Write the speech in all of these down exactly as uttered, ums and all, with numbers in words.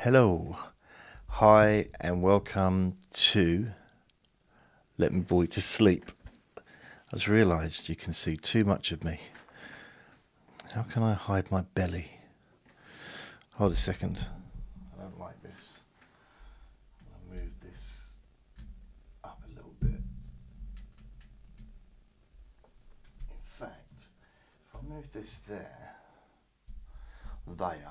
Hello, hi and welcome to Let Me Bore You To Sleep. I just realised you can see too much of me. How can I hide my belly? Hold a second. I don't like this. I'll move this up a little bit. In fact, if I move this there, there.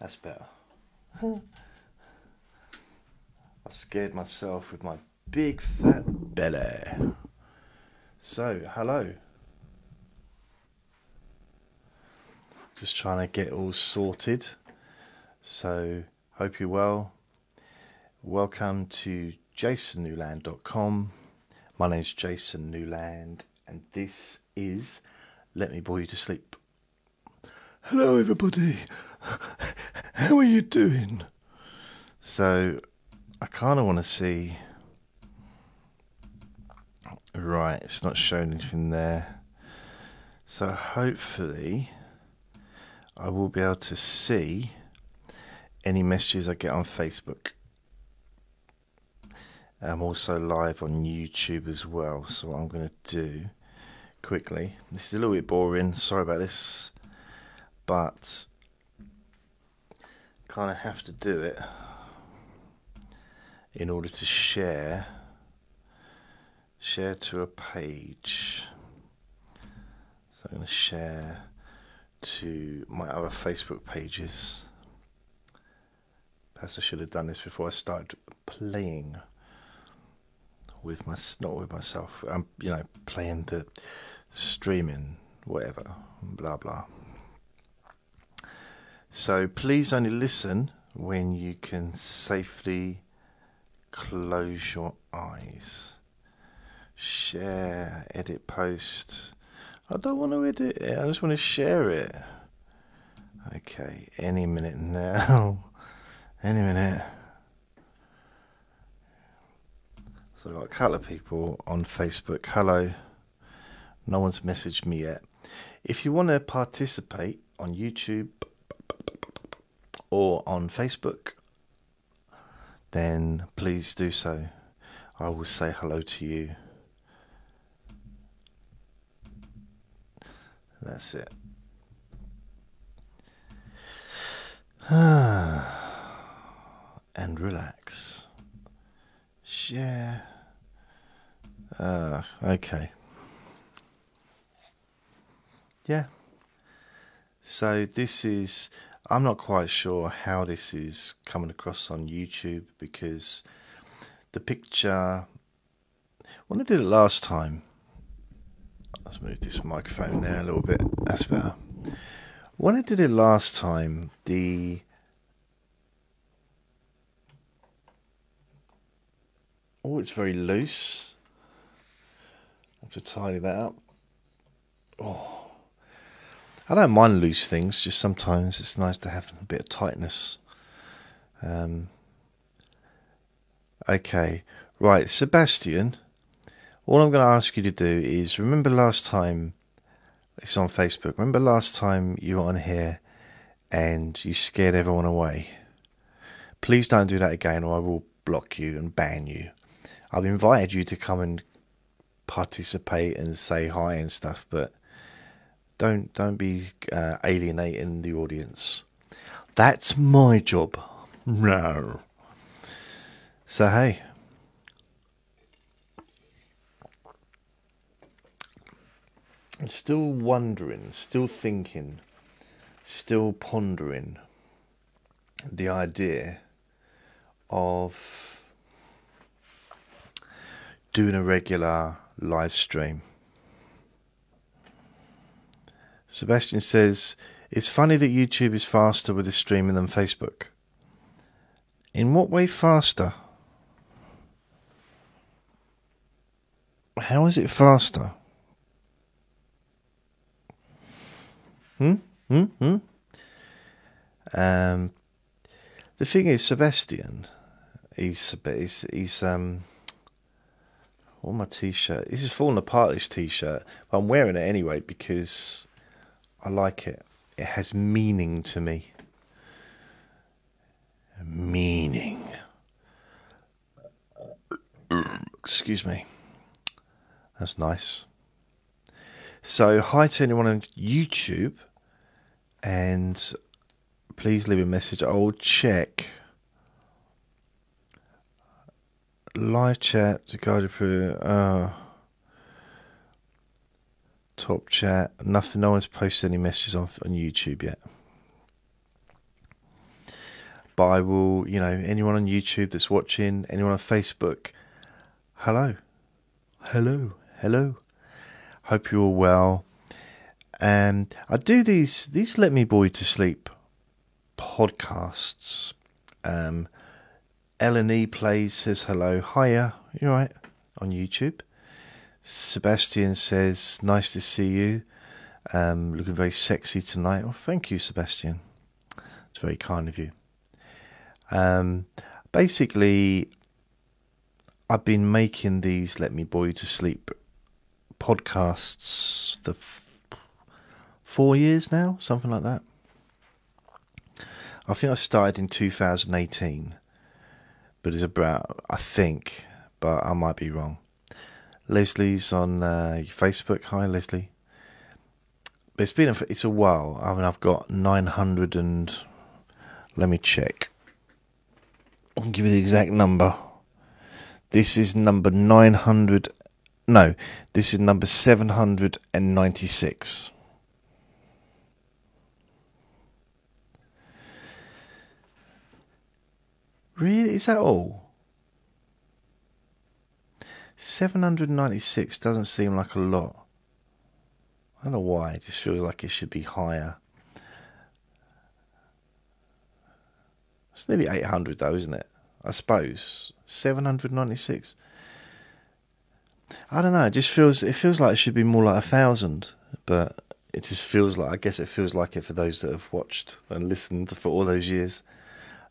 That's better. I scared myself with my big fat belly. So, hello. Just trying to get all sorted. So, hope you're well. Welcome to jason newland dot com. My name's Jason Newland, and this is Let Me Bore You To Sleep. Hello, everybody. How are you doing? So, I kind of want to see. Right, it's not showing anything there. So, hopefully, I will be able to see any messages I get on Facebook. I'm also live on YouTube as well. So, what I'm going to do quickly. This is a little bit boring. Sorry about this. But kind of have to do it in order to share share to a page. So I'm going to share to my other Facebook pages. Perhaps I should have done this before I started playing with my not with myself. I'm you know playing the streaming whatever blah blah. So please only listen when you can safely close your eyes. Share, edit, post. I don't want to edit it, I just want to share it. Okay, any minute now. Any minute. So I've got a couple of people on Facebook. Hello. No one's messaged me yet. If you want to participate on YouTube, or on Facebook, then please do so. I will say hello to you. That's it. And relax. Share. Uh, okay. Yeah. So this is... I'm not quite sure how this is coming across on YouTube because the picture, when I did it last time, let's move this microphone there a little bit, that's better. When I did it last time, the oh, it's very loose. I have to tidy that up. Oh. I don't mind loose things, just sometimes it's nice to have a bit of tightness. Um, okay, right, Sebastian, all I'm going to ask you to do is, remember last time, it's on Facebook, remember last time you were on here and you scared everyone away? Please don't do that again or I will block you and ban you. I've invited you to come and participate and say hi and stuff, but... Don't don't be uh, alienating the audience. That's my job. No. So hey, I'm still wondering, still thinking, still pondering the idea of doing a regular live stream. Sebastian says, it's funny that YouTube is faster with the streaming than Facebook. In what way faster? How is it faster? Hmm? Hmm? Hmm? Um, the thing is, Sebastian, he's, he's, he's um... oh, my t-shirt. This is falling apart, this t-shirt. I'm wearing it anyway because... I like it. It has meaning to me. Meaning. Excuse me. That's nice. So, hi to anyone on YouTube. And please leave a message. I'll check. Live chat to go through. Uh, top chat. Nothing. No one's posted any messages on, on YouTube yet. But I will, you know, anyone on YouTube that's watching, anyone on Facebook, hello. Hello. Hello. Hope you're all well. And I do these, these Let Me Bore You To Sleep podcasts. Um, L and E Plays says hello. Hiya. You all right? On YouTube. Sebastian says, nice to see you. Um, looking very sexy tonight. Well, thank you, Sebastian. It's very kind of you. Um, basically, I've been making these Let Me Bore You To Sleep podcasts the f four years now, something like that. I think I started in two thousand eighteen, but it's about, I think, but I might be wrong. Leslie's on uh, Facebook. Hi, Leslie. But it's been a, it's a while. I mean, I've got nine hundred and let me check. I'll give you the exact number. This is number nine hundred. No, this is number seven hundred ninety-six. Really? Is that all? seven hundred ninety-six doesn't seem like a lot. I don't know why. It just feels like it should be higher. It's nearly eight hundred though, isn't it? I suppose. seven hundred ninety-six. I don't know. It just feels, it feels like it should be more like a thousand, but it just feels like, I guess it feels like it for those that have watched and listened for all those years.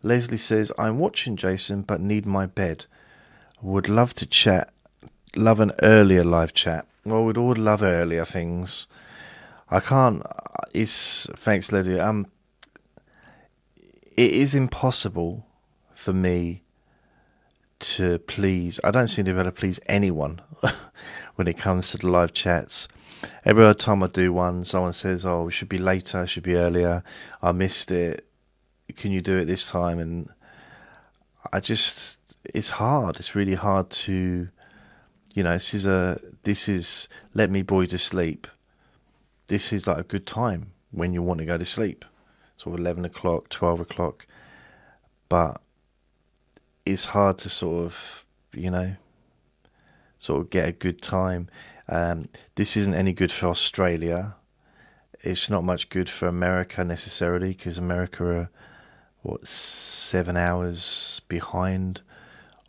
Leslie says, I'm watching Jason, but need my bed. Would love to chat. Love an earlier live chat. Well, we'd all love earlier things. I can't, it's, thanks Leslie. Um, it is impossible for me to please, I don't seem to be able to please anyone when it comes to the live chats. Every other time I do one, someone says, oh, it should be later, it should be earlier, I missed it, can you do it this time? And I just, it's hard, it's really hard to, you know, this is a, this is Let Me Bore You To Sleep. This is like a good time when you want to go to sleep, sort of eleven o'clock, twelve o'clock, but it's hard to sort of, you know, sort of get a good time. Um, this isn't any good for Australia. It's not much good for America necessarily, because America are, what, seven hours behind.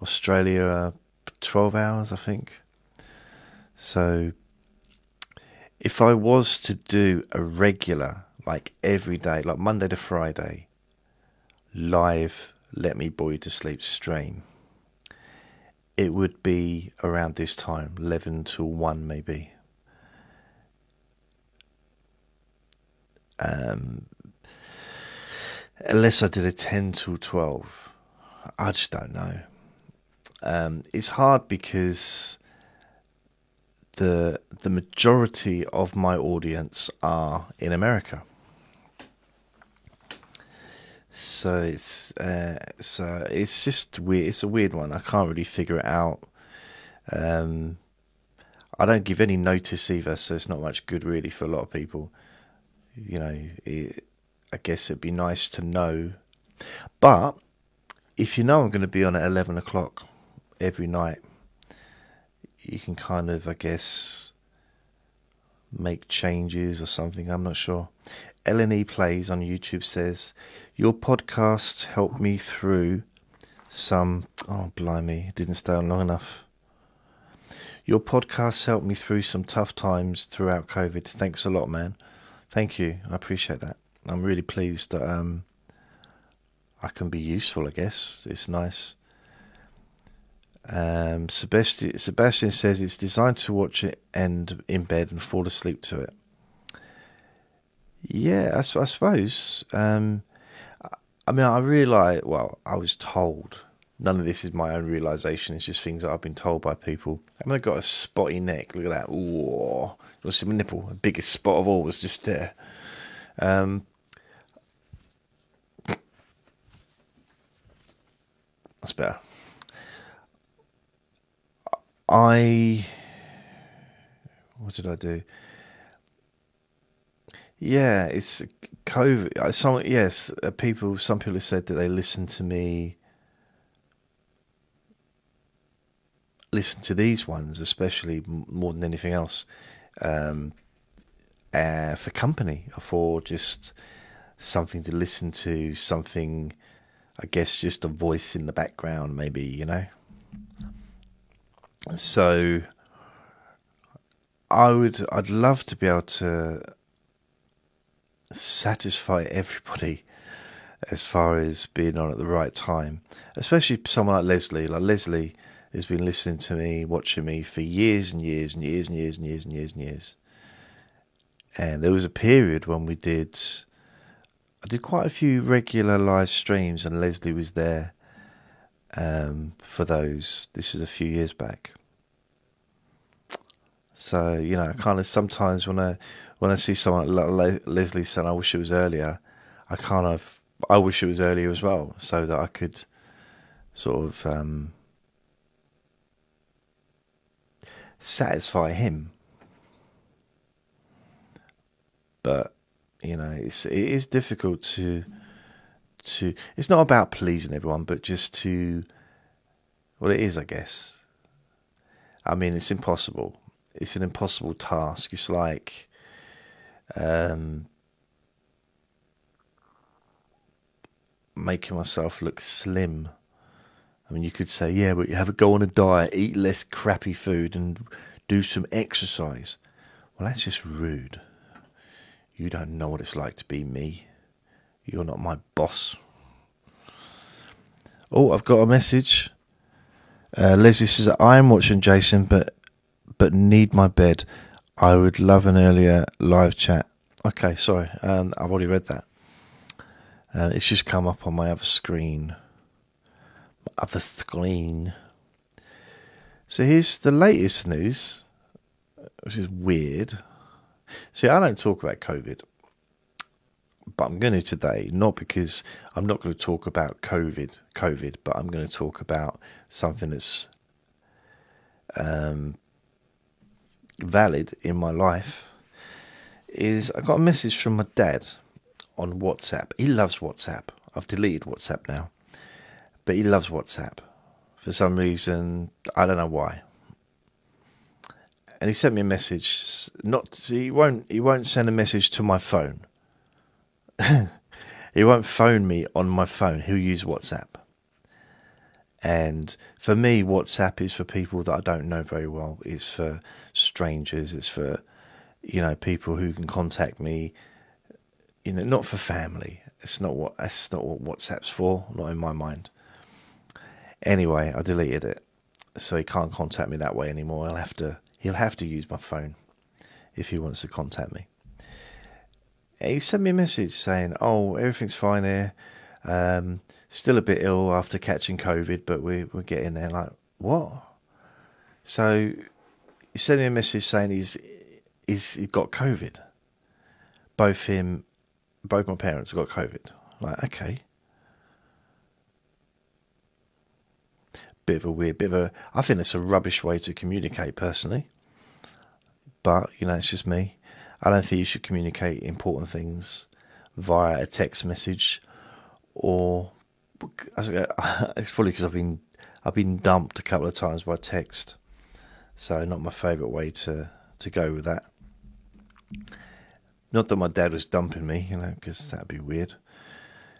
Australia are twelve hours, I think. So if I was to do a regular, like every day, like Monday to Friday, live Let Me Bore You To Sleep stream, it would be around this time, eleven till one maybe. Um, unless I did a ten till twelve. I just don't know. Um, it's hard because the, the majority of my audience are in America. So it's uh, so it's just weird. It's a weird one. I can't really figure it out. Um, I don't give any notice either, so it's not much good really for a lot of people. You know, it, I guess it'd be nice to know. But if you know I'm going to be on at eleven o'clock every night, you can kind of, I guess, make changes or something. I'm not sure. L and E Plays on YouTube says, your podcasts helped me through some... Oh, blimey, it didn't stay on long enough. Your podcasts helped me through some tough times throughout COVID. Thanks a lot, man. Thank you. I appreciate that. I'm really pleased that um, I can be useful, I guess. It's nice. Um, Sebastian, Sebastian says it's designed to watch it end in bed and fall asleep to it. Yeah, I, I suppose. Um, I mean, I realise, well, I was told, none of this is my own realisation, it's just things that I've been told by people. I mean, I've got a spotty neck, look at that, ooh, you'll see my nipple, the biggest spot of all was just there. Um, that's better. I, what did I do? Yeah, it's COVID. Some, yes, people. Some people have said that they listen to me, listen to these ones, especially more than anything else, um, uh, for company, or for just something to listen to, something, I guess, just a voice in the background, maybe, you know. So I would, I'd love to be able to satisfy everybody as far as being on at the right time, especially someone like Leslie. Like Leslie has been listening to me, watching me for years and years and years and years and years and years and years. And there was a period when we did, I did quite a few regular live streams, and Leslie was there um, for those. This is a few years back. So, you know, I kind of sometimes when I when I see someone like Leslie saying, "I wish it was earlier," I kind of I wish it was earlier as well, so that I could sort of um, satisfy him. But you know, it's it is difficult to to. It's not about pleasing everyone, but just to. Well, it is, I guess. I mean, it's impossible. It's an impossible task. It's like, um, making myself look slim. I mean, you could say, yeah, but you have a go on a diet, eat less crappy food and do some exercise. Well, that's just rude. You don't know what it's like to be me. You're not my boss. Oh, I've got a message. Uh, Leslie says, I'm watching Jason, but but need my bed. I would love an earlier live chat. Okay, sorry, um, I've already read that. Uh, it's just come up on my other screen. My other screen. So here's the latest news, which is weird. See, I don't talk about COVID, but I'm going to today, not because I'm not going to talk about COVID, COVID, but I'm going to talk about something that's um. valid in my life. Is I got a message from my dad on WhatsApp. He loves WhatsApp. I've deleted WhatsApp now, but he loves WhatsApp for some reason. I don't know why. And he sent me a message. Not he won't he won't send a message to my phone. He won't phone me on my phone. He'll use WhatsApp. And for me, WhatsApp is for people that I don't know very well. It's for strangers. It's for, you know, people who can contact me. You know, not for family. It's not what that's not what WhatsApp's for. Not in my mind. Anyway, I deleted it, so he can't contact me that way anymore. He'll have to he'll have to use my phone if he wants to contact me. He sent me a message saying, "Oh, everything's fine here. Um, Still a bit ill after catching COVID, but we're, we're getting there." Like, what? So he sent me a message saying he's, he's, he's got COVID. Both him, both my parents have got COVID. Like, okay. Bit of a weird, bit of a, I think that's a rubbish way to communicate personally. But, you know, it's just me. I don't think you should communicate important things via a text message or... It's probably because I've been I've been dumped a couple of times by text, so not my favourite way to to go with that. Not that my dad was dumping me, you know, because that'd be weird.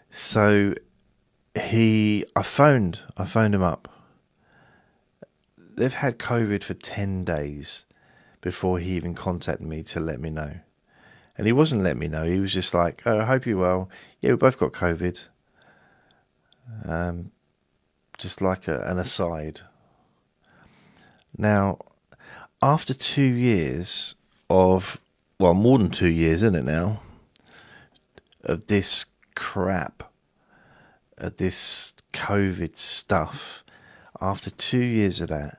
So he, I phoned, I phoned him up. They've had COVID for ten days before he even contacted me to let me know, and he wasn't letting me know. He was just like, "Oh, I hope you're well. Yeah, we both got COVID." Um, just like a, an aside. Now, after two years of, well, more than two years, isn't it now? of this crap, of this COVID stuff, after two years of that,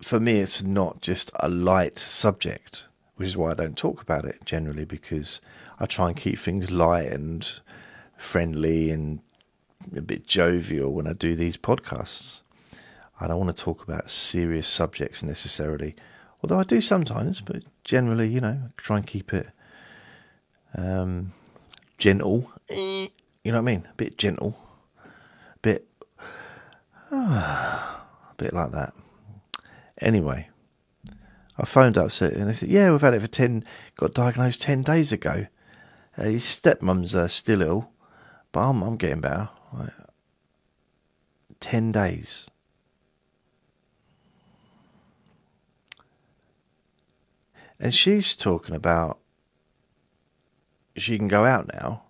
for me it's not just a light subject, which is why I don't talk about it generally, because I try and keep things light and friendly and a bit jovial when I do these podcasts. I don't want to talk about serious subjects necessarily, although I do sometimes, but generally, you know, I try and keep it um, gentle, you know what I mean, a bit gentle, a bit, uh, a bit like that. Anyway, I phoned up and they said, yeah, we've had it for ten, got diagnosed ten days ago. Uh, your stepmum's uh, still ill, but I'm, I'm getting better. Like, ten days. And she's talking about she can go out now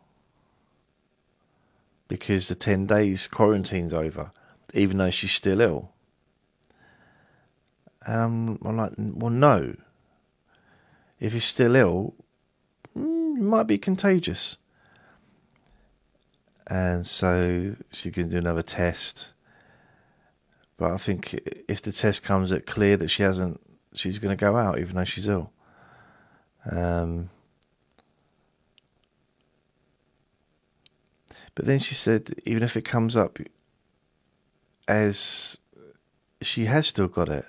because the ten days quarantine's over, even though she's still ill. And I'm, I'm like, well, no. If you're still ill, you might be contagious. And so she can do another test. But I think if the test comes at clear that she hasn't, she's going to go out even though she's ill. Um, but then she said, even if it comes up as she has still got it,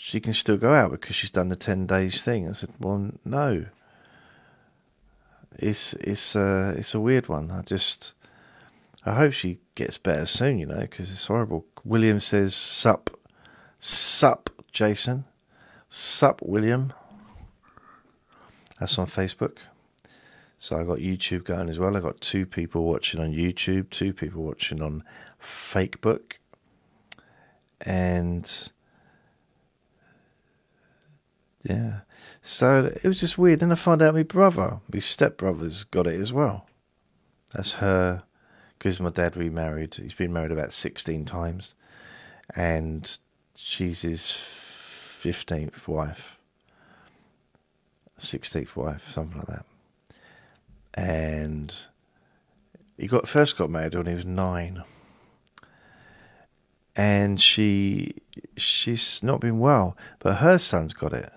she can still go out because she's done the ten days thing. I said, well, no. It's it's uh, it's a weird one. I just, I hope she gets better soon, you know, because it's horrible. William says, sup, sup, Jason. Sup, William. That's on Facebook. So I got YouTube going as well. I got two people watching on YouTube, two people watching on Fakebook. And yeah, so it was just weird. Then I found out my brother, my stepbrother's got it as well. That's her, because my dad remarried. He's been married about sixteen times. And she's his fifteenth wife, sixteenth wife, something like that. And he got first got married when he was nine. And she she's not been well, but her son's got it.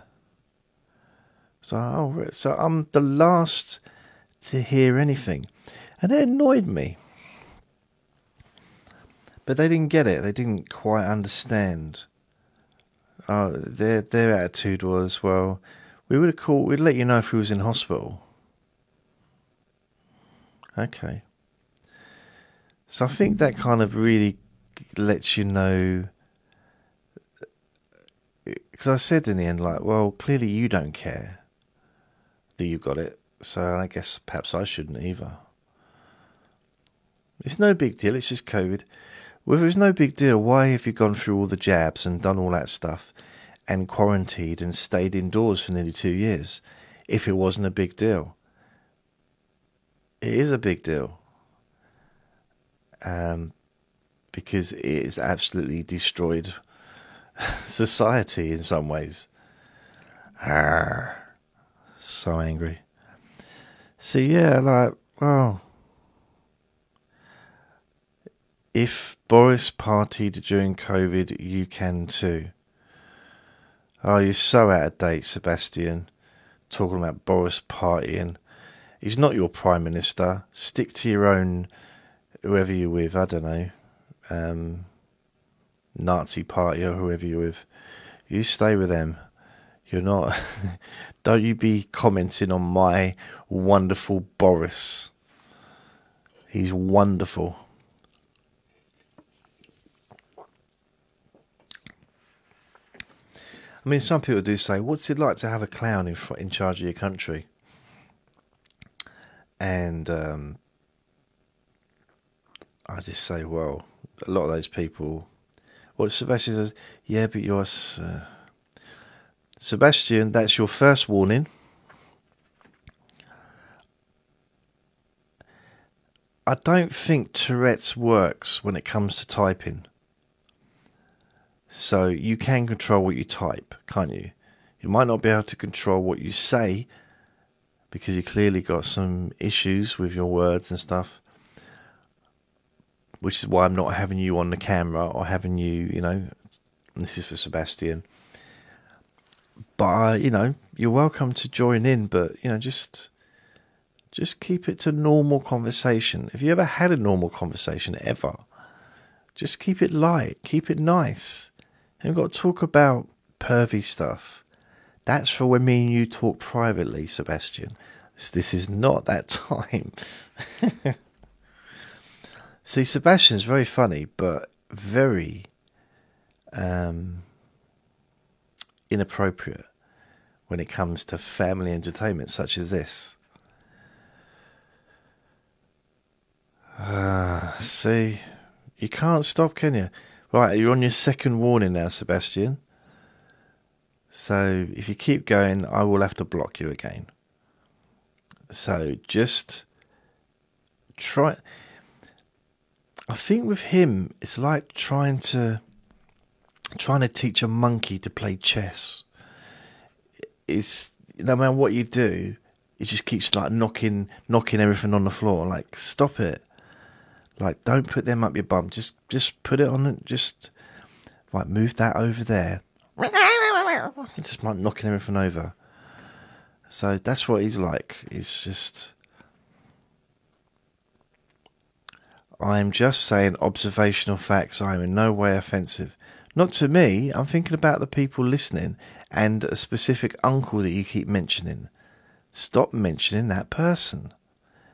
So, oh, so I'm the last to hear anything. And it annoyed me. But they didn't get it. They didn't quite understand. Uh, their their attitude was, well, we would have called, we'd let you know if we was in hospital. Okay. So I think that kind of really lets you know. Because I said in the end, like, well, clearly you don't care that you got it, so I guess perhaps I shouldn't either. It's no big deal, it's just COVID. Well, if it was no big deal, why have you gone through all the jabs and done all that stuff and quarantined and stayed indoors for nearly two years if it wasn't a big deal? It is a big deal. Um, because it has absolutely destroyed society in some ways. Arr, so angry. So yeah, like, well, if Boris partied during COVID, you can too. Oh, you're so out of date, Sebastian, talking about Boris partying. He's not your prime minister. Stick to your own, whoever you're with, I don't know, um, Nazi party or whoever you're with. You stay with them. You're not. Don't you be commenting on my wonderful Boris. He's wonderful. I mean, some people do say, what's it like to have a clown in, in charge of your country? And um, I just say, well, a lot of those people. Well, Sebastian says, yeah, but you're... Uh, Sebastian, that's your first warning. I don't think Tourette's works when it comes to typing. So you can control what you type, can't you? You might not be able to control what you say because you clearly got some issues with your words and stuff, which is why I'm not having you on the camera or having you, you know, this is for Sebastian. But, uh, you know, you're welcome to join in, but, you know, just just keep it to normal conversation. If you ever had a normal conversation ever, just keep it light, keep it nice. And we've got to talk about pervy stuff. That's for when me and you talk privately, Sebastian. This, this is not that time. See, Sebastian's very funny, but very um, inappropriate when it comes to family entertainment such as this. Ah, see, you can't stop, can you? Right, you're on your second warning now, Sebastian. So if you keep going, I will have to block you again. So just try. I think with him, it's like trying to trying to teach a monkey to play chess. It's no matter what you do, it just keeps like knocking knocking everything on the floor. Like, stop it. Like, don't put them up your bum. Just just put it on it. Just like move that over there. Just like knocking everything over. So that's what he's like. It's just, I'm just saying observational facts. I am in no way offensive. Not to me. I'm thinking about the people listening and a specific uncle that you keep mentioning. Stop mentioning that person.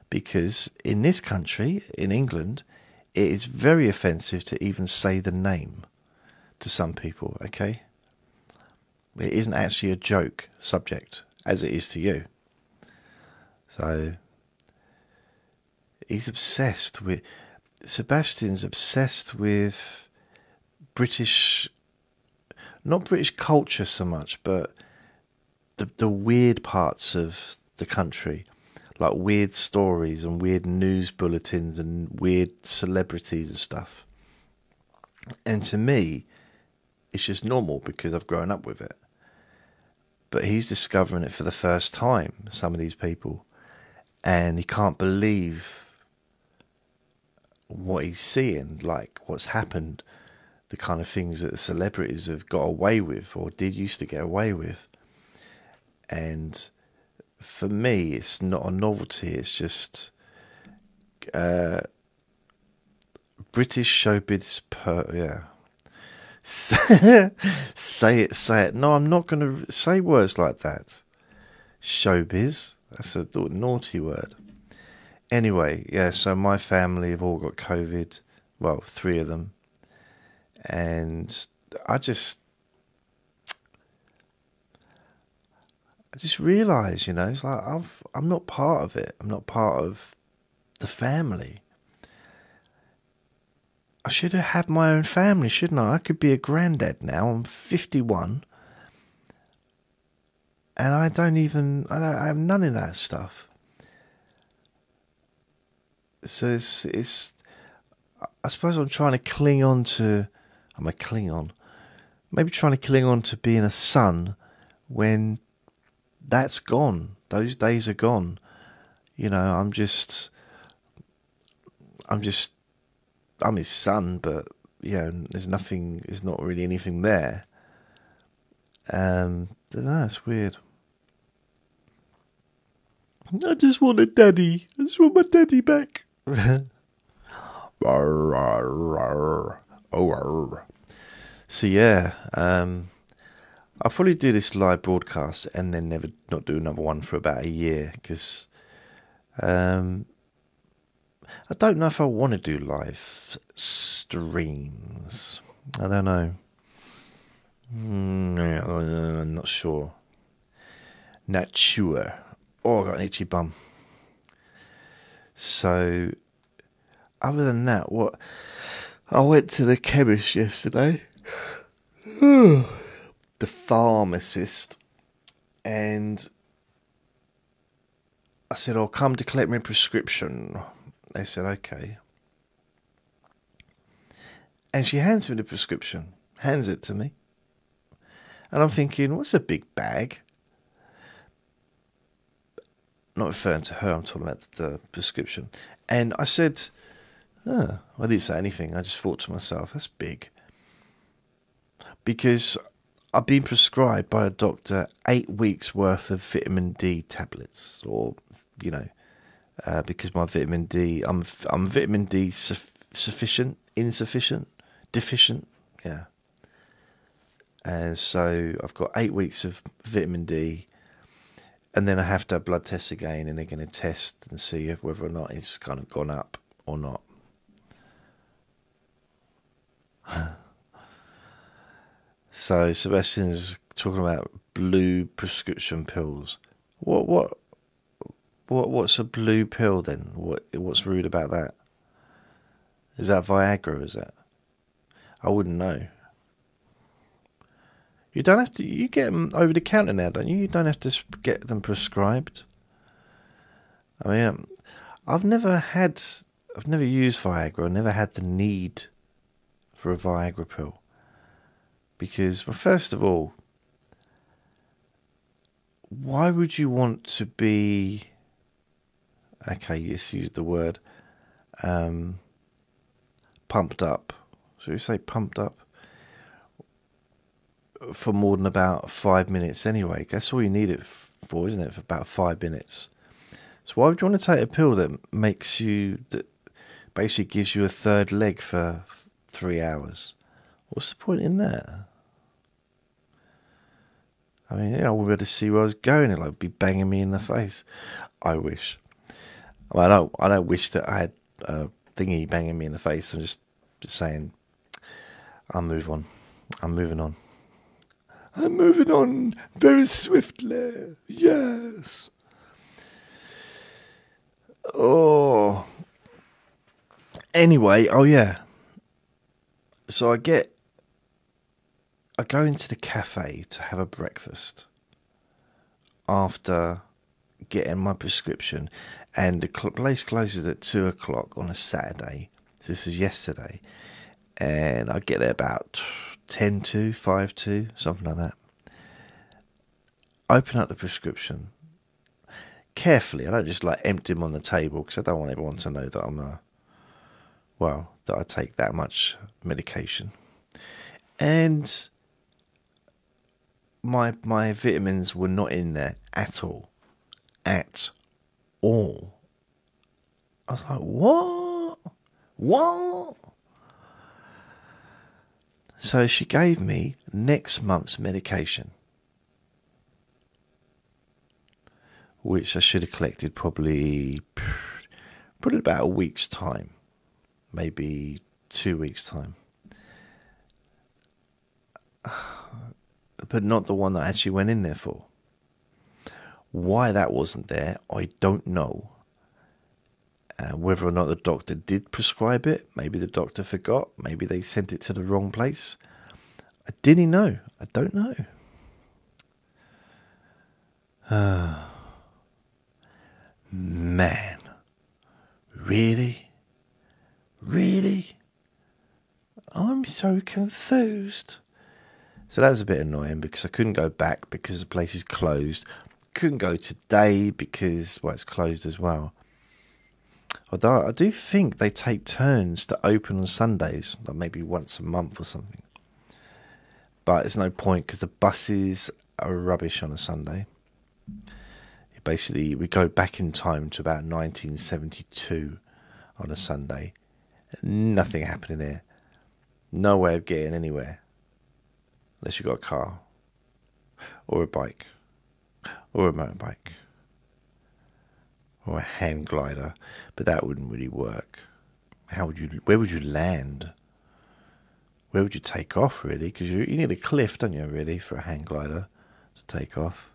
Because in this country, in England, it is very offensive to even say the name to some people, okay? It isn't actually a joke subject, as it is to you. So, he's obsessed with... Sebastian's obsessed with British... Not British culture so much, but the, the weird parts of the country. Like weird stories and weird news bulletins and weird celebrities and stuff. And to me, it's just normal because I've grown up with it. But he's discovering it for the first time, some of these people. And he can't believe what he's seeing, like what's happened, the kind of things that the celebrities have got away with or did used to get away with. And for me, it's not a novelty. It's just uh, British showbiz. Per yeah, say it, say it. No, I'm not going to say words like that. Showbiz. That's a naughty word. Anyway, yeah. So my family have all got COVID. Well, three of them, and I just. I just realise, you know, it's like I've, I'm not part of it. I'm not part of the family. I should have had my own family, shouldn't I? I could be a granddad now. I'm fifty-one, and I don't even. I, don't, I have none of that stuff. So it's, it's. I suppose I'm trying to cling on to. I'm a cling on. Maybe trying to cling on to being a son when. That's gone. Those days are gone. You know, I'm just, I'm just, I'm his son, but, you know, there's nothing, there's not really anything there. Um, I don't know, it's weird. I just want a daddy. I just want my daddy back. So, yeah, um... I'll probably do this live broadcast and then never not do another one for about a year because um, I don't know if I want to do live streams. I don't know. Mm, I'm not sure. Not sure. Oh, I got an itchy bum. So, other than that, what? I went to the chemist yesterday. The pharmacist, and I said, I'll come to collect my prescription. They said, okay. And she hands me the prescription, hands it to me. And I'm thinking, what's a big bag? Not referring to her, I'm talking about the prescription. And I said, oh, I didn't say anything. I just thought to myself, that's big. Because I've been prescribed by a doctor eight weeks worth of vitamin D tablets, or, you know, uh, because my vitamin D, I'm, I'm vitamin D suf sufficient, insufficient, deficient, yeah. And so I've got eight weeks of vitamin D, and then I have to have blood tests again, and they're going to test and see if, whether or not it's kind of gone up or not. So Sebastian's talking about blue prescription pills. What what what what's a blue pill then? What what's rude about that? Is that Viagra, is that? I wouldn't know. You don't have to, you get them over the counter now, don't you? You don't have to get them prescribed. I mean, I've never had, I've never used Viagra. I've never had the need for a Viagra pill. Because, well, first of all, why would you want to be, okay, let's use the word, um, pumped up. Should we say pumped up? For more than about five minutes anyway. That's all you need it for, isn't it? For about five minutes. So why would you want to take a pill that makes you, that basically gives you a third leg for three hours? What's the point in that? I mean, you know, I wouldn't be able to see where I was going. It'd like be banging me in the face. I wish. I mean, I don't. I don't wish that I had a thingy banging me in the face. I'm just, just saying. I'll move on. I'm moving on. I'm moving on very swiftly. Yes. Oh. Anyway. Oh yeah. So I get. I go into the cafe to have a breakfast after getting my prescription, and the place closes at two o'clock on a Saturday. So this was yesterday, and I get there about ten to five to something like that. Open up the prescription carefully. I don't just like empty them on the table because I don't want everyone to know that I'm a well that I take that much medication. And my my vitamins were not in there at all. At all. I was like, what? What? So she gave me next month's medication, which I should have collected probably, probably about a week's time. Maybe two weeks' time. But not the one that I actually went in there for. Why that wasn't there, I don't know. Uh, whether or not the doctor did prescribe it, maybe the doctor forgot, maybe they sent it to the wrong place. I didn't know. I don't know. Uh, man. Really? Really? I'm so confused. So that was a bit annoying because I couldn't go back because the place is closed. Couldn't go today because, well, it's closed as well. Although I do think they take turns to open on Sundays, like maybe once a month or something. But it's no point because the buses are rubbish on a Sunday. Basically, we go back in time to about nineteen seventy-two on a Sunday. Nothing happening there. No way of getting anywhere. Unless you've got a car, or a bike, or a motorbike, or a hang glider, but that wouldn't really work. How would you? Where would you land? Where would you take off, really? Because you, you need a cliff, don't you, really, for a hang glider to take off.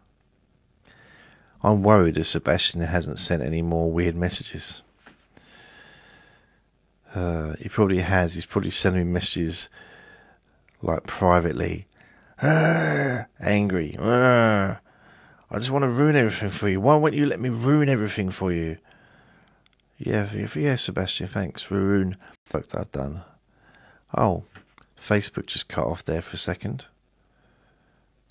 I'm worried that Sebastian hasn't sent any more weird messages. Uh, he probably has. He's probably sending me messages like privately. Ah, angry. Ah, I just want to ruin everything for you. Why won't you let me ruin everything for you? Yeah, yeah, Sebastian, thanks. Ruin the fuck that I've done. Oh, Facebook just cut off there for a second.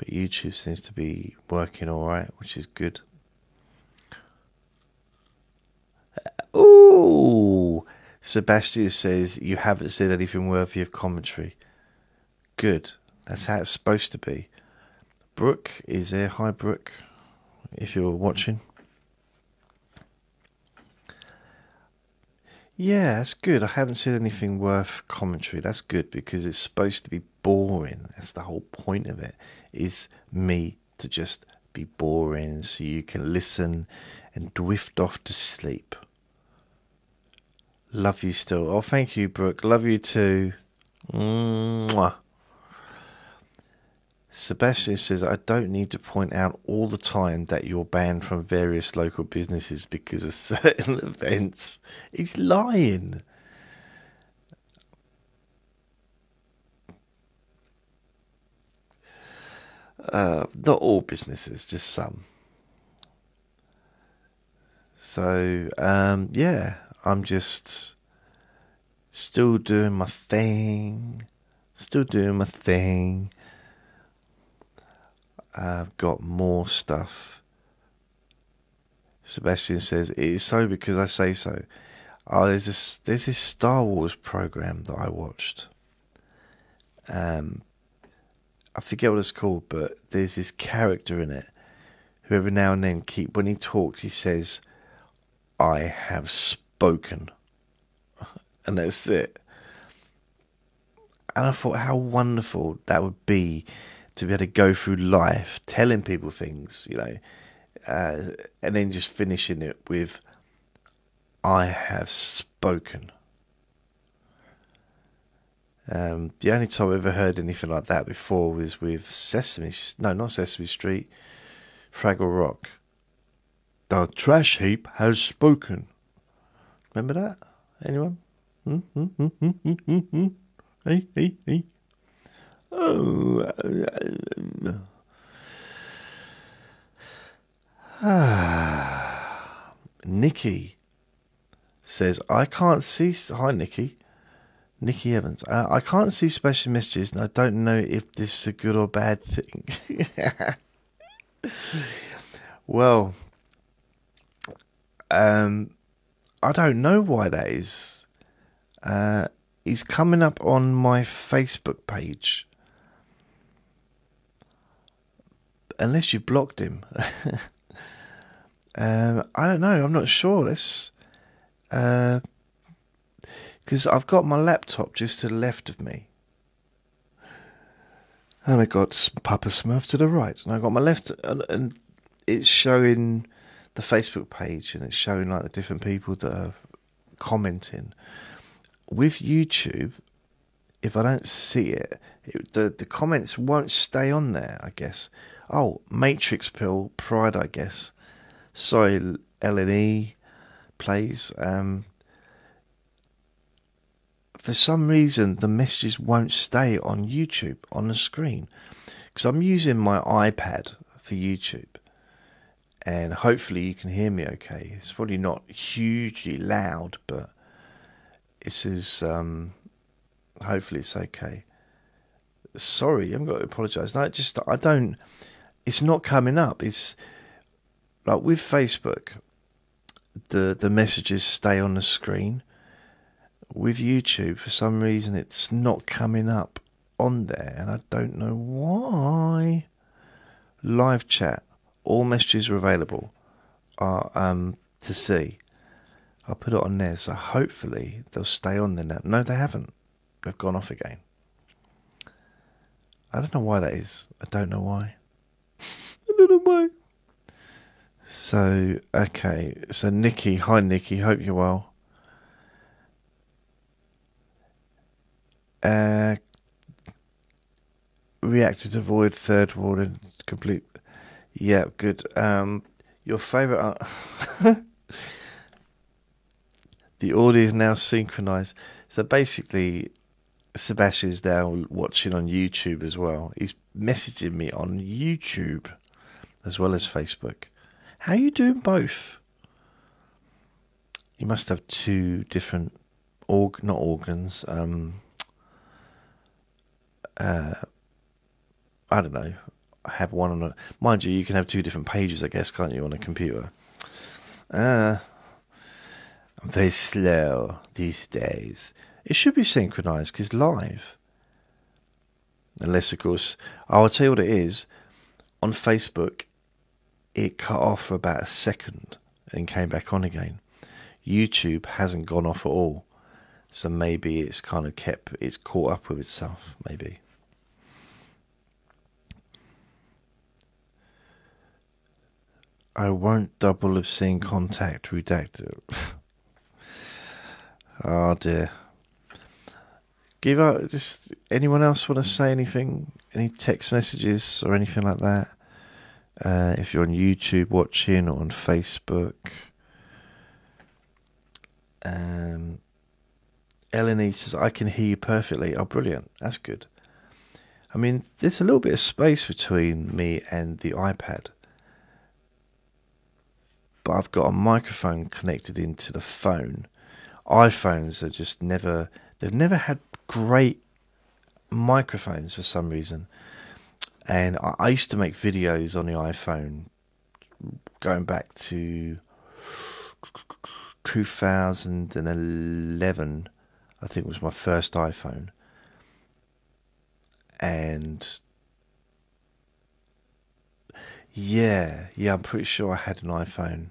But YouTube seems to be working all right, which is good. Ooh! Sebastian says, you haven't said anything worthy of commentary. Good. That's how it's supposed to be. Brooke is there. Hi, Brooke, if you're watching. Yeah, that's good. I haven't said anything worth commentary. That's good, because it's supposed to be boring. That's the whole point of it, is me to just be boring so you can listen and drift off to sleep. Love you still. Oh, thank you, Brooke. Love you too. Mwah. Sebastian says, I don't need to point out all the time that you're banned from various local businesses because of certain events. He's lying. Uh, not all businesses, just some. So, um, yeah, I'm just still doing my thing. Still doing my thing. I've got more stuff. Sebastian says, it is so because I say so. Oh, there's this, there's this Star Wars program that I watched. Um, I forget what it's called, but there's this character in it who every now and then, keep when he talks, he says, I have spoken. And that's it. And I thought how wonderful that would be. To be able to go through life telling people things, you know, uh, and then just finishing it with, I have spoken. Um, the only time I ever heard anything like that before was with Sesame, no, not Sesame Street, Fraggle Rock. The trash heap has spoken. Remember that? Anyone? Mm, mm, mm, mm, mm, mm, mm. Hey, hey, hey. Oh, ah. Nikki says, I can't see. Hi, Nikki. Nikki Evans. Uh, I can't see special messages, and I don't know if this is a good or bad thing. Well, um, I don't know why that is. Uh, it's coming up on my Facebook page. Unless you blocked him. um, I don't know. I'm not sure. This, because uh, I've got my laptop just to the left of me. And I got Papa Smurf to the right. And I got my left. And, and it's showing the Facebook page. And it's showing like the different people that are commenting. With YouTube, if I don't see it, it the, the comments won't stay on there, I guess. Oh, Matrix Pill Pride, I guess. Sorry, L N E plays. Um, for some reason, the messages won't stay on YouTube, on the screen. Because I'm using my iPad for YouTube. And hopefully you can hear me okay. It's probably not hugely loud, but this is, um, hopefully it's okay. Sorry, you haven't got to apologise. No, just, I don't... It's not coming up. It's like with Facebook, the the messages stay on the screen. With YouTube, for some reason, it's not coming up on there, and I don't know why. Live chat, all messages are available are um to see. I'll put it on there, so hopefully they'll stay on there now. No, they haven't. They've gone off again. I don't know why that is. I don't know why. I don't know why. So, okay. So, Nikki. Hi, Nikki. Hope you're well. Uh, reacted to void, third wall, and complete. Yeah, good. Um, your favourite... The audio is now synchronised. So, basically... Sebastian's now watching on YouTube as well. He's messaging me on YouTube as well as Facebook. How are you doing both? You must have two different org, not organs. Um, uh, I don't know. have one on a... Mind you, you can have two different pages, I guess, can't you, on a computer? Uh, I'm very slow these days. It should be synchronized because live. Unless, of course... I'll tell you what it is. On Facebook, it cut off for about a second and came back on again. YouTube hasn't gone off at all. So maybe it's kind of kept... It's caught up with itself, maybe. I won't double obscene contact redacted. Oh dear. Give up. Just anyone else want to say anything? Any text messages or anything like that? Uh, if you're on YouTube watching or on Facebook. Um, Eleni says, I can hear you perfectly. Oh, brilliant. That's good. I mean, there's a little bit of space between me and the iPad. But I've got a microphone connected into the phone. iPhones are just never... They've never had great microphones for some reason. And I, I used to make videos on the iPhone going back to two thousand eleven, I think was my first iPhone. And... Yeah, yeah, I'm pretty sure I had an iPhone.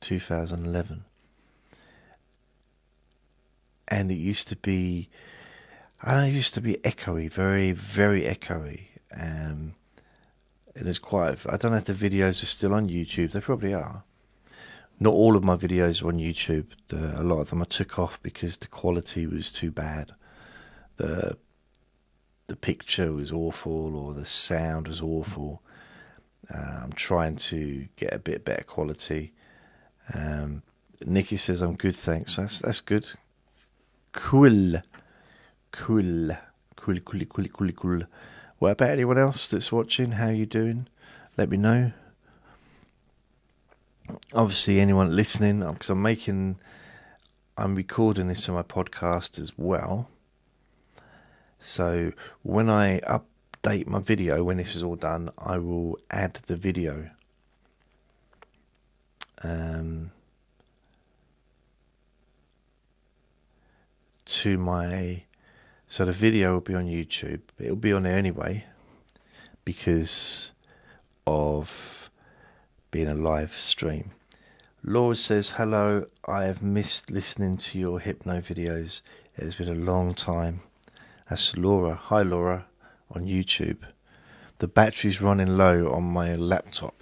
two thousand eleven. And it used to be, I don't know, it used to be echoey, very, very echoey. Um, it was quite, I don't know if the videos are still on YouTube. They probably are. Not all of my videos are on YouTube. The, a lot of them I took off because the quality was too bad. The... The picture was awful, or the sound was awful. Uh, I'm trying to get a bit better quality. Um, Nikki says, I'm good, thanks. That's, that's good. Cool. Cool. Cool, cool, cool, cool, cool. What about anyone else that's watching? How are you doing? Let me know. Obviously, anyone listening, because I'm making, I'm recording this for my podcast as well. So when I update my video, when this is all done, I will add the video. Um, to my, so the video will be on YouTube. It'll be on there anyway because of being a live stream. Laura says, hello, I have missed listening to your hypno videos. It has been a long time. That's Laura. Hi, Laura, on YouTube. The battery's running low on my laptop.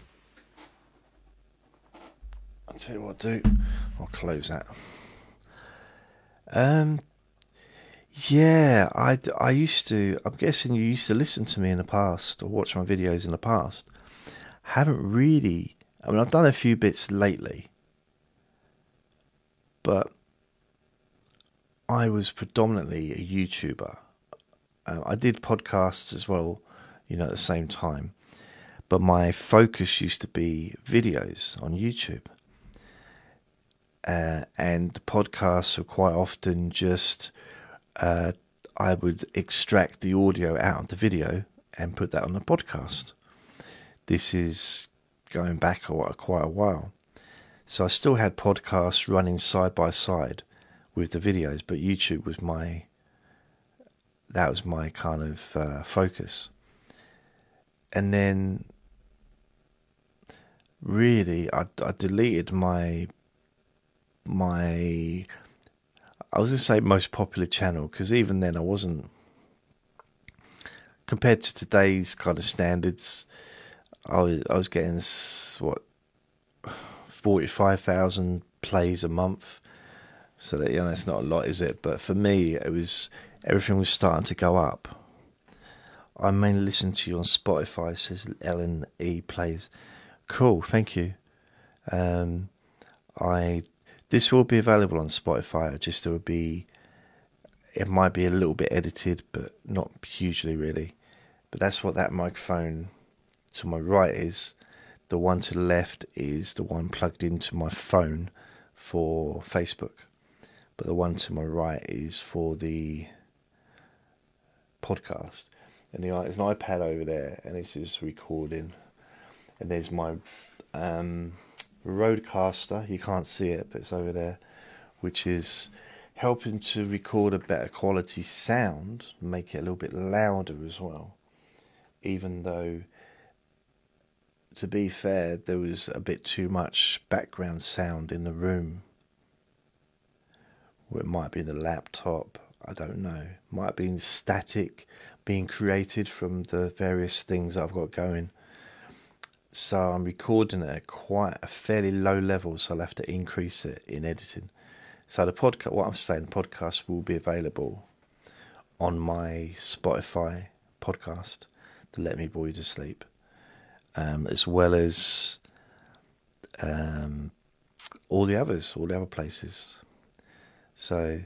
I'll tell you what I'll do. I'll close that. Um, yeah, I, I used to... I'm guessing you used to listen to me in the past or watch my videos in the past. Haven't really... I mean, I've done a few bits lately. But I was predominantly a YouTuber. Uh, I did podcasts as well, you know, at the same time. But my focus used to be videos on YouTube. Uh, and the podcasts were quite often just, uh, I would extract the audio out of the video and put that on the podcast. This is going back quite a while. So I still had podcasts running side by side with the videos, but YouTube was my... That was my kind of uh, focus. And then really I, I deleted my, my, I was going to say most popular channel, because even then I wasn't, compared to today's kind of standards, I was, I was getting, what, forty-five thousand plays a month. So that, you know, it's not a lot, is it? But for me, it was... Everything was starting to go up. I mainly listen to you on Spotify, says Ellen E. Plays. Cool, thank you. Um, I this will be available on Spotify. Just it will be, it might be a little bit edited, but not hugely really. But that's what that microphone to my right is. The one to the left is the one plugged into my phone for Facebook. But the one to my right is for the podcast, and the, there's an iPad over there, and it's just recording. And there's my um, Rodecaster, you can't see it, but it's over there, which is helping to record a better quality sound, make it a little bit louder as well. Even though, to be fair, there was a bit too much background sound in the room. Well, it might be the laptop, I don't know. Might have been static being created from the various things that I've got going. So I'm recording it at quite a fairly low level, so I'll have to increase it in editing. So the podcast, what I'm saying, the podcast will be available on my Spotify podcast, the Let Me Bore You To Sleep, um, as well as um, all the others, all the other places. So,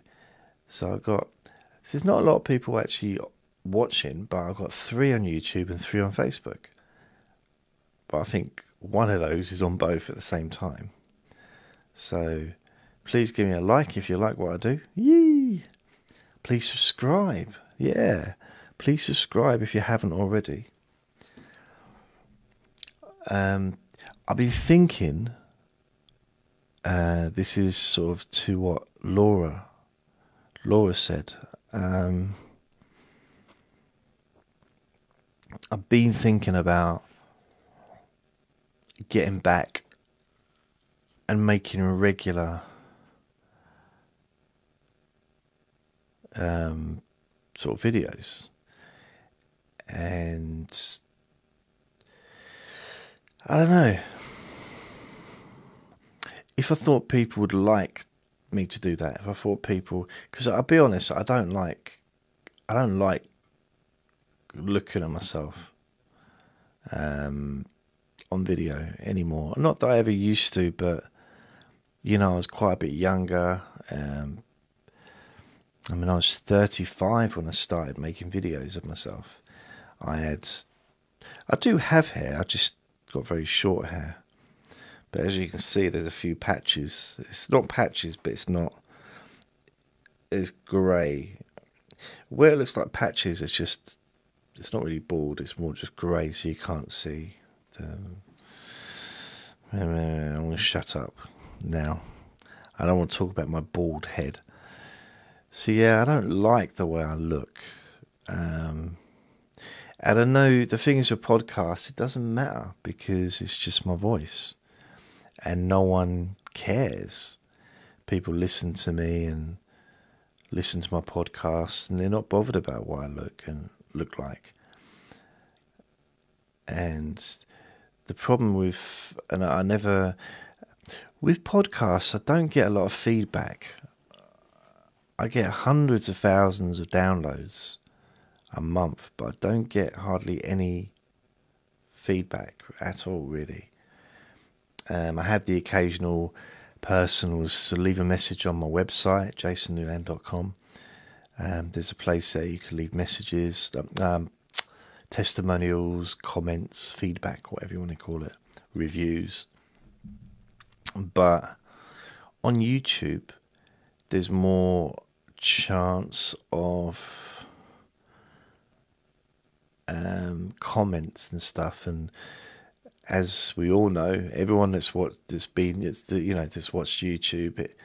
so I've got, so there's not a lot of people actually watching, but I've got three on YouTube and three on Facebook. But I think one of those is on both at the same time. So please give me a like if you like what I do. Yee! Please subscribe. Yeah. Please subscribe if you haven't already. Um, I've been thinking, uh, this is sort of to what Laura, Laura said. Um, I've been thinking about getting back and making regular um, sort of videos. And I don't know. If I thought people would like me to do that, if I thought people, because I'll be honest, I don't like, I don't like looking at myself um, on video anymore. Not that I ever used to, but you know, I was quite a bit younger. Um, I mean, I was thirty-five when I started making videos of myself. I had, I do have hair. I just got very short hair. But as you can see, there's a few patches. It's not patches, but it's not, it's grey. Where it looks like patches, it's just, it's not really bald. It's more just grey, so you can't see. The, I'm going to shut up now. I don't want to talk about my bald head. So yeah, I don't like the way I look. Um, and I know the thing is with podcasts, it doesn't matter because it's just my voice. And no one cares. People listen to me and listen to my podcast, and they're not bothered about what I look and look like. And the problem with, and I never, with podcasts, I don't get a lot of feedback. I get hundreds of thousands of downloads a month, but I don't get hardly any feedback at all, really. Um, I have the occasional person who'll leave a message on my website, jason newland dot com. Um, there's a place there you can leave messages, um, testimonials, comments, feedback, whatever you want to call it, reviews. But on YouTube, there's more chance of um, comments and stuff, and as we all know, everyone that's what that's been, it's the, you know, just watched YouTube it,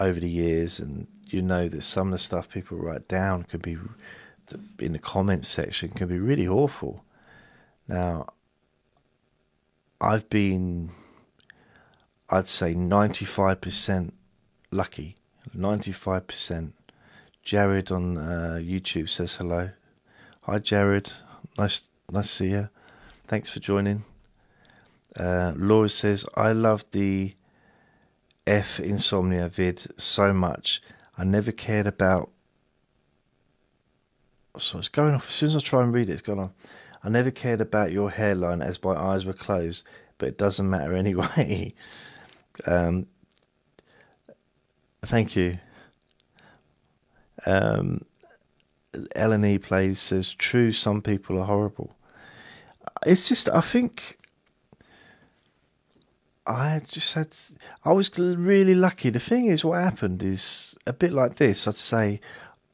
over the years, and you know that some of the stuff people write down could be in the comments section can be really awful. Now, I've been, I'd say ninety-five percent lucky, ninety-five percent. Jared on uh, YouTube says hello. Hi, Jared. Nice, nice to see you. Thanks for joining. Uh, Laura says, I love the F Insomnia vid so much. I never cared about. So it's going off. As soon as I try and read it, it's gone on. I never cared about your hairline as my eyes were closed, but it doesn't matter anyway. um, thank you. Um, L and E Plays says, true, some people are horrible. It's just, I think. I just had, I was really lucky. The thing is, what happened is a bit like this. I'd say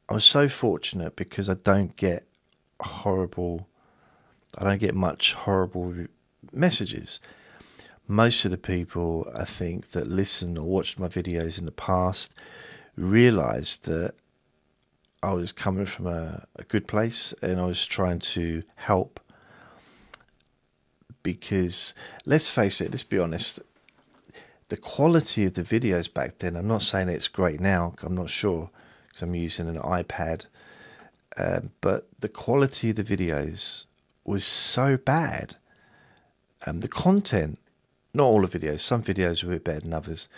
I'm so fortunate because I don't get horrible, I don't get much horrible messages. Most of the people, I think, that listen or watched my videos in the past realised that I was coming from a, a good place and I was trying to help. Because let's face it, let's be honest, the quality of the videos back then, I'm not saying it's great now, I'm not sure, because I'm using an iPad, uh, but the quality of the videos was so bad. Um, the content, not all the videos, some videos were a bit better than others,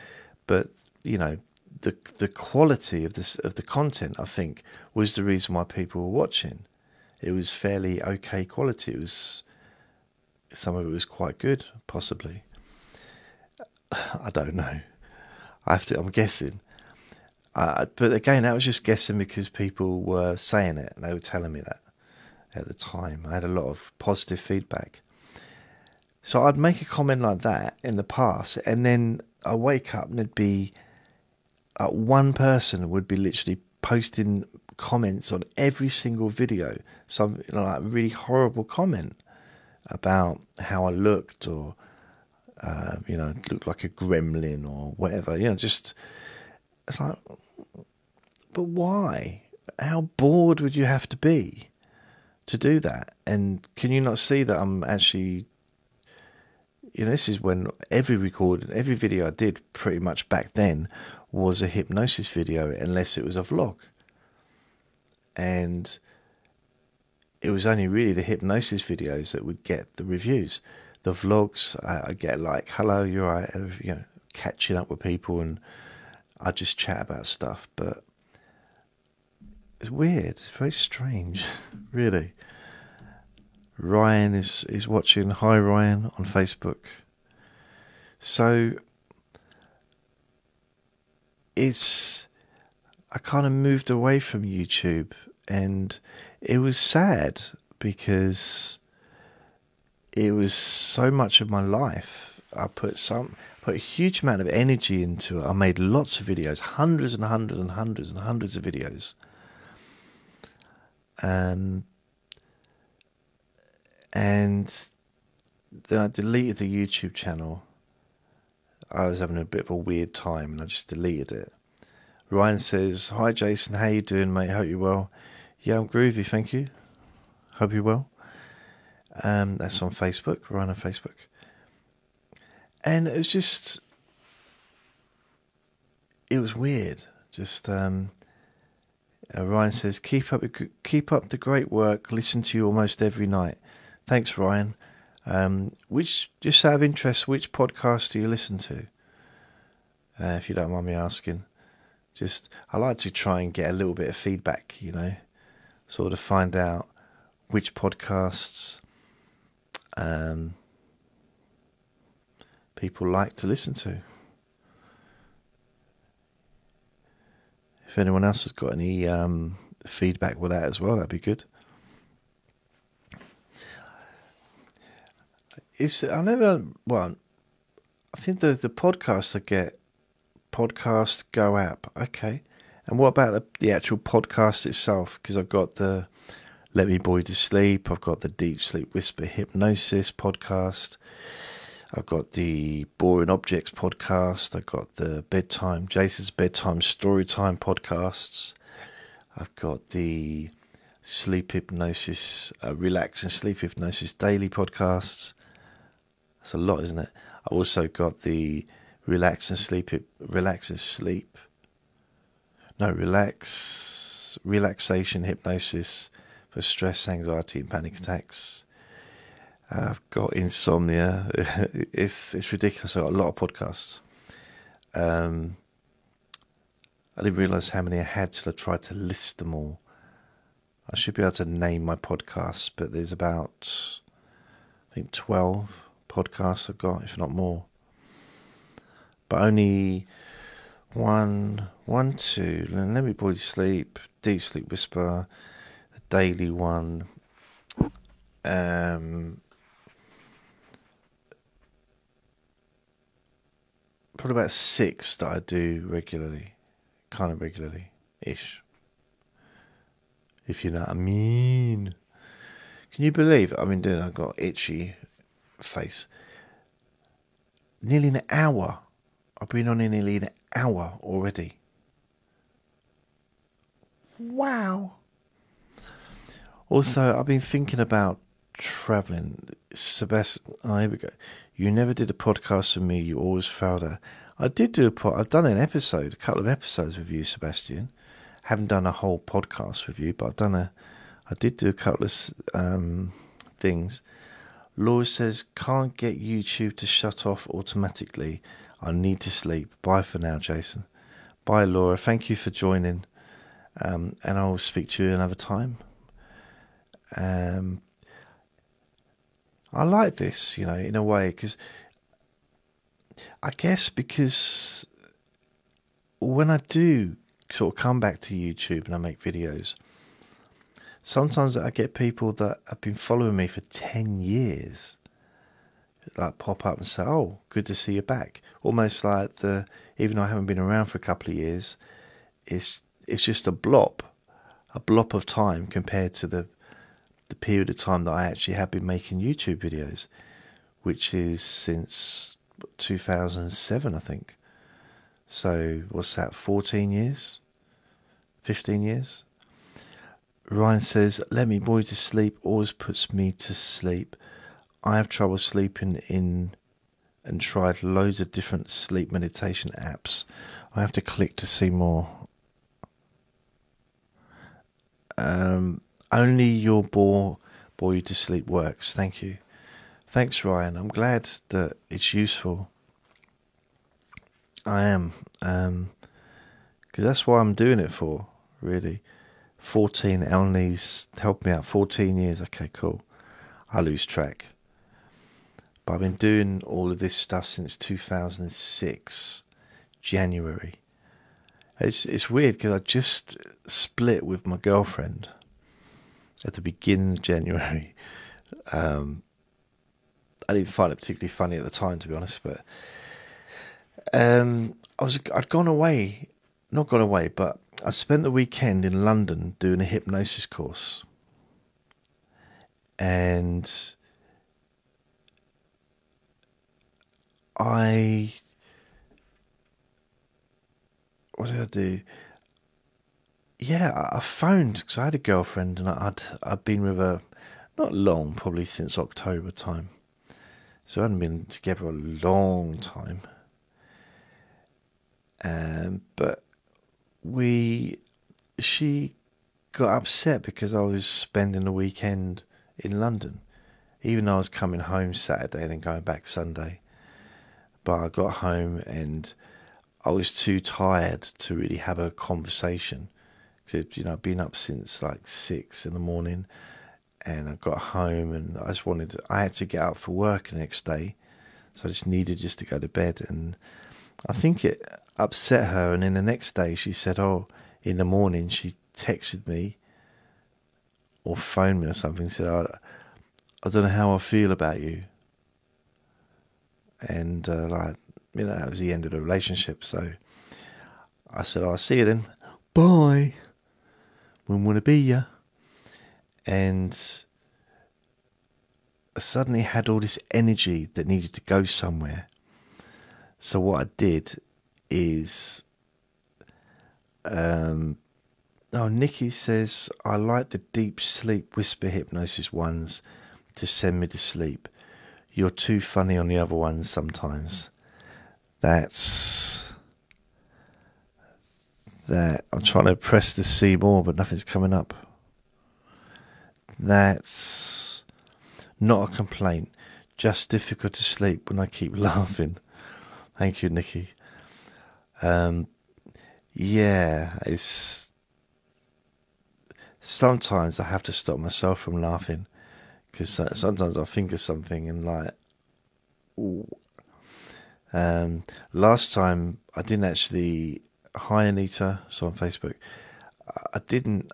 but you know, the the quality of this of the content, I think, was the reason why people were watching. It was fairly okay quality. It was, some of it was quite good, possibly. I don't know. I have to. I'm guessing. Uh, but again, I was just guessing because people were saying it and they were telling me that at the time. I had a lot of positive feedback. So I'd make a comment like that in the past, and then I wake up and it'd be uh, one person would be literally posting comments on every single video. Some, you know, like really horrible comment about how I looked, or uh, you know, looked like a gremlin or whatever. You know, just it's like, but why? How bored would you have to be to do that? And can you not see that I'm actually, you know, this is when every recording, every video I did pretty much back then was a hypnosis video, unless it was a vlog. And it was only really the hypnosis videos that would get the reviews. The vlogs, I, I get like, hello, you're right, you know, catching up with people, and I just chat about stuff. But it's weird, it's very strange, really. Ryan is, is watching. Hi, Ryan, on Facebook. So it's, I kind of moved away from YouTube, and it was sad because it was so much of my life. I put some, put a huge amount of energy into it. I made lots of videos, hundreds and hundreds and hundreds and hundreds of videos. Um. And then I deleted the YouTube channel. I was having a bit of a weird time and I just deleted it. Ryan says, hi Jason, how you doing mate, hope you're well. Yeah, I'm groovy, thank you. Hope you're well. Um, that's on Facebook, Ryan on Facebook. And it was just, it was weird. Just, um, uh, Ryan says, keep up, keep up the great work, listen to you almost every night. Thanks, Ryan. Um, which, just out of interest, which podcast do you listen to? Uh, if you don't mind me asking. Just, I like to try and get a little bit of feedback, you know, sort of find out which podcasts um, people like to listen to. If anyone else has got any um, feedback with that as well, that'd be good. It's, I never, well, I think the, the podcasts I get, podcast go app, okay. And what about the, the actual podcast itself? Because I've got the Let Me Bore You To Sleep, I've got the Deep Sleep Whisper Hypnosis podcast, I've got the Boring Objects podcast, I've got the Bedtime, Jason's Bedtime Storytime podcasts, I've got the Sleep Hypnosis, uh, Relax and Sleep Hypnosis Daily podcasts. It's a lot, isn't it? I've also got the relax and sleep, relax and sleep. No, relax, relaxation hypnosis for stress, anxiety, and panic attacks. Uh, I've got insomnia. it's it's ridiculous. I've got a lot of podcasts. Um, I didn't realise how many I had till I tried to list them all. I should be able to name my podcasts, but there's about, I think, twelve. Podcasts I've got, if not more, but only one, one, two. Let Me Bore You To Sleep, Deep Sleep Whisper, a daily one. Um, probably about six that I do regularly, kind of regularly-ish. if you know what I mean. Can you believe I've been doing? I've got itchy face. Nearly an hour. I've been on here nearly an hour already. Wow. Also, I've been thinking about travelling. Sebastian, oh, here we go. You never did a podcast with me. You always failed her. I did do a pod. I've done an episode, a couple of episodes with you, Sebastian. I haven't done a whole podcast with you, but I've done a. I did do a couple of um, things. Laura says, can't get YouTube to shut off automatically. I need to sleep. Bye for now, Jason. Bye, Laura. Thank you for joining. Um, and I'll speak to you another time. Um, I like this, you know, in a way, because I guess because when I do sort of come back to YouTube and I make videos, sometimes I get people that have been following me for ten years like pop up and say, oh, good to see you back. Almost like the, even though I haven't been around for a couple of years, it's it's just a blop, a blop of time compared to the, the period of time that I actually have been making YouTube videos, which is since two thousand seven, I think. So what's that, fourteen years? fifteen years? Ryan says, Let Me Bore You To Sleep always puts me to sleep. I have trouble sleeping in and tried loads of different sleep meditation apps. I have to click to see more. Um, only your bore, bore you to sleep works. Thank you. Thanks, Ryan. I'm glad that it's useful. I am. Um, because that's why I'm doing it for, really. fourteen, Elnie's helped me out. fourteen years. Okay, cool. I lose track. But I've been doing all of this stuff since two thousand six, January. It's, it's weird because I just split with my girlfriend at the beginning of January. Um, I didn't find it particularly funny at the time, to be honest, but um, I was, I'd gone away, not gone away, but I spent the weekend in London doing a hypnosis course, and I, what did I do? Yeah, I phoned because I had a girlfriend, and I'd I'd been with her not long, probably since October time, so I hadn't been together a long time, um, but. We, she got upset because I was spending the weekend in London, even though I was coming home Saturday and then going back Sunday. But I got home and I was too tired to really have a conversation. Because, you know, I've been up since like six in the morning, and I got home and I just wanted to, I had to get up for work the next day, so I just needed just to go to bed. And I think it upset her, and then the next day she said, oh, in the morning she texted me or phoned me or something, said, oh, I don't know how I feel about you. And uh, like, you know, that was the end of the relationship. So I said, oh, I'll see you then, bye, wouldn't want to be ya. And I suddenly had all this energy that needed to go somewhere. So what I did is, um, oh, Nikki says, I like the deep sleep whisper hypnosis ones to send me to sleep. You're too funny on the other ones sometimes. That's that. I'm trying to press to see more, but nothing's coming up. That's not a complaint, just difficult to sleep when I keep laughing. Thank you, Nikki. Um, yeah, it's sometimes I have to stop myself from laughing, because sometimes I think of something and like, ooh. Um, last time I didn't actually, hi Anita, so on Facebook, I didn't,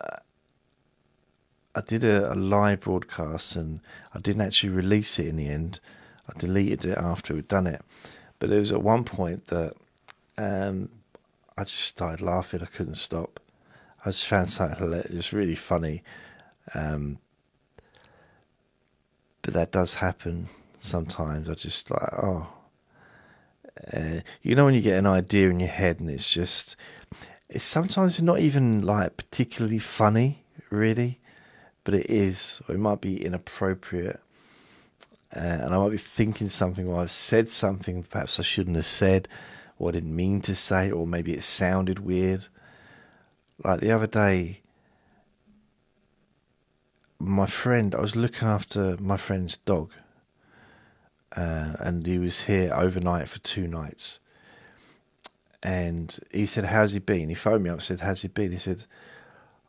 I did a, a live broadcast and I didn't actually release it in the end. I deleted it after we'd done it, but there was at one point that Um, I just started laughing. I couldn't stop. I just found something just really funny. Um, but that does happen sometimes. I just like, oh. Uh, you know when you get an idea in your head and it's just... It's sometimes not even like particularly funny, really. But it is. Or it might be inappropriate. Uh, and I might be thinking something, or I've said something perhaps I shouldn't have said, or I didn't mean to say, or maybe it sounded weird. Like the other day, my friend, I was looking after my friend's dog, uh, and he was here overnight for two nights. And he said, "How's he been?" He phoned me up and said, "How's he been?" He said,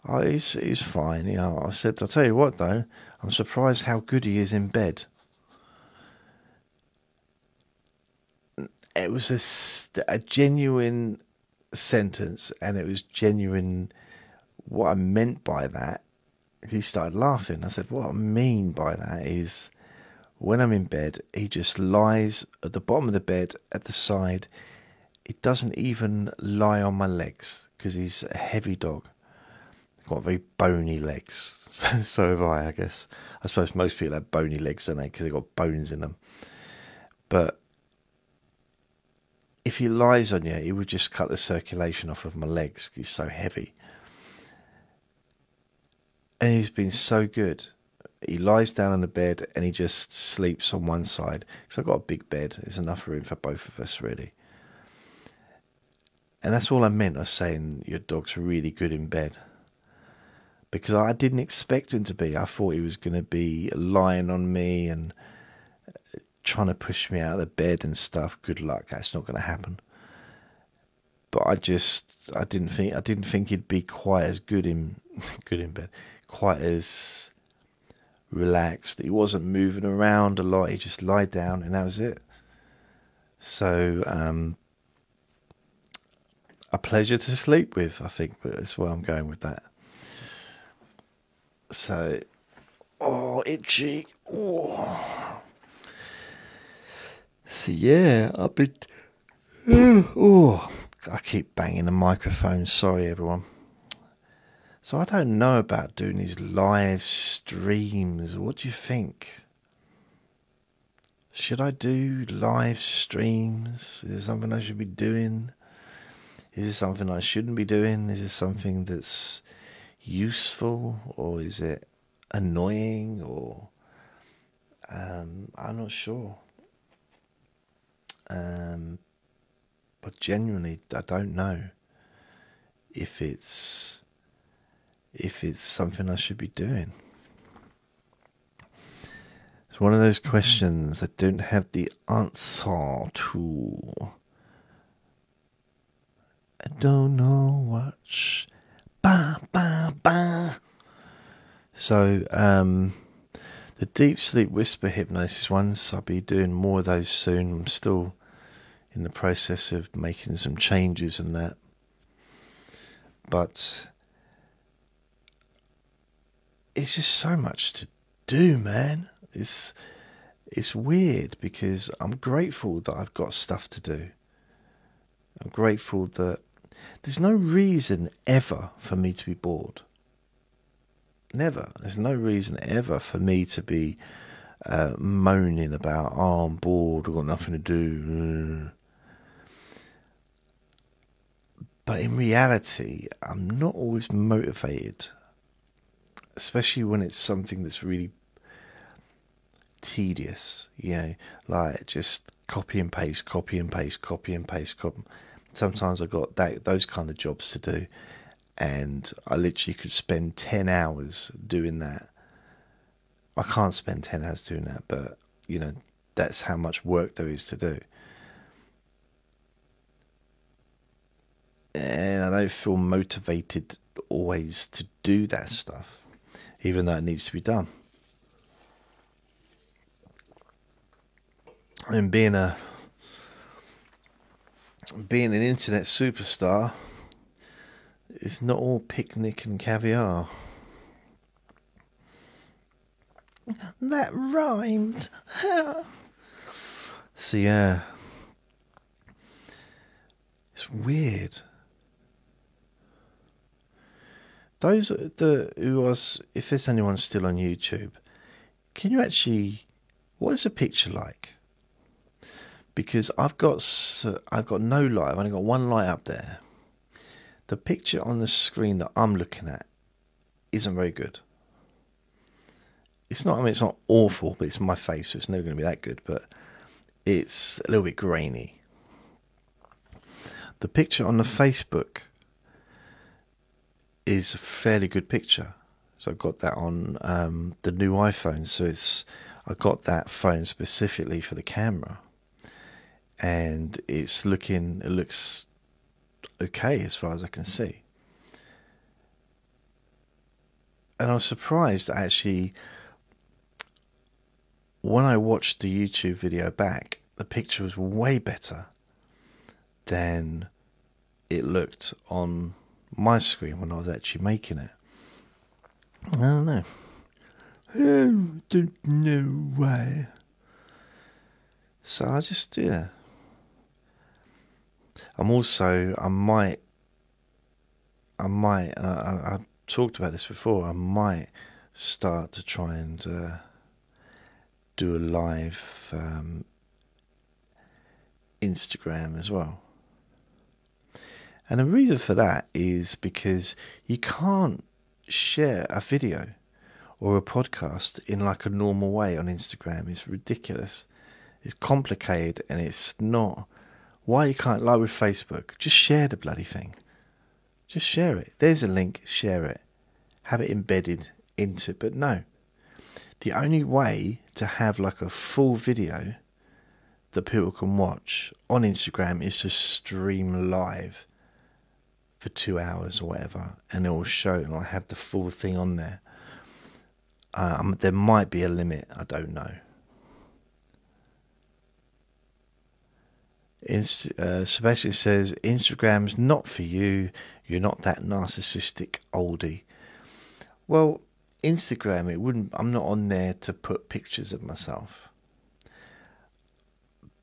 "Oh, he's, he's fine." You know, I said, "I'll tell you what though, I'm surprised how good he is in bed." It was a, a genuine sentence, and it was genuine what I meant by that. He started laughing. I said, what I mean by that is when I'm in bed, he just lies at the bottom of the bed, at the side. It doesn't even lie on my legs because he's a heavy dog. Got very bony legs. So have I, I guess. I suppose most people have bony legs, don't they? Because they've got bones in them. But if he lies on you, he would just cut the circulation off of my legs. He's so heavy. And he's been so good. He lies down on the bed and he just sleeps on one side. Because I've got a big bed. There's enough room for both of us, really. And that's all I meant. I was saying your dog's really good in bed. Because I didn't expect him to be. I thought he was going to be lying on me and trying to push me out of the bed and stuff. Good luck, that's not going to happen. But I just, I didn't think, I didn't think he'd be quite as good in, good in bed, quite as relaxed. He wasn't moving around a lot. He just lied down, and that was it. So, um, a pleasure to sleep with, I think, but that's where I'm going with that. So, oh, itchy. Oh. So yeah, I've been, oh, I keep banging the microphone, sorry everyone. So I don't know about doing these live streams. What do you think? Should I do live streams? Is this something I should be doing? Is this something I shouldn't be doing? Is this something that's useful, or is it annoying, or um, I'm not sure. Um, but genuinely, I don't know if it's if it's something I should be doing. It's one of those questions I don't have the answer to. I don't know what. Sh bah, bah, bah. So um. The deep sleep whisper hypnosis ones, I'll be doing more of those soon. I'm still in the process of making some changes in that. But it's just so much to do, man. It's, it's weird because I'm grateful that I've got stuff to do. I'm grateful that there's no reason ever for me to be bored. Never. There's no reason ever for me to be uh, moaning about, oh, I'm bored, I've got nothing to do. But in reality, I'm not always motivated, especially when it's something that's really tedious, you know, like just copy and paste, copy and paste, copy and paste. Copy. Sometimes I've got that, those kind of jobs to do. And I literally could spend ten hours doing that. I can't spend ten hours doing that, but, you know, that's how much work there is to do. And I don't feel motivated always to do that stuff, even though it needs to be done. And being a, being an internet superstar, it's not all picnic and caviar. That rhymed. So yeah, it's weird. Those that who are, if there's anyone still on YouTube, can you actually, what is a picture like? Because I've got I've got no light. I've only got one light up there. The picture on the screen that I'm looking at isn't very good. It's not. I mean, it's not awful, but it's my face, so it's never going to be that good. But it's a little bit grainy. The picture on the Facebook is a fairly good picture. So I've got that on um, the new iPhone. So it's I got that phone specifically for the camera, and it's looking. It looks okay as far as I can see. And I was surprised actually when I watched the YouTube video back, the picture was way better than it looked on my screen when I was actually making it. I don't know. I don't know why. So I just, yeah. I'm also, I might, I might, and I, I, I talked about this before, I might start to try and uh, do a live um, Instagram as well. And the reason for that is because you can't share a video or a podcast in like a normal way on Instagram. It's ridiculous. It's complicated, and it's not. Why you can't, like with Facebook, just share the bloody thing. Just share it. There's a link, share it. Have it embedded into it. But no, the only way to have like a full video that people can watch on Instagram is to stream live for two hours or whatever, and it will show, and I'll have the full thing on there. Um, there might be a limit, I don't know. Inst uh, Sebastian says, Instagram's not for you. You're not that narcissistic oldie. Well, Instagram, it wouldn't. I'm not on there to put pictures of myself.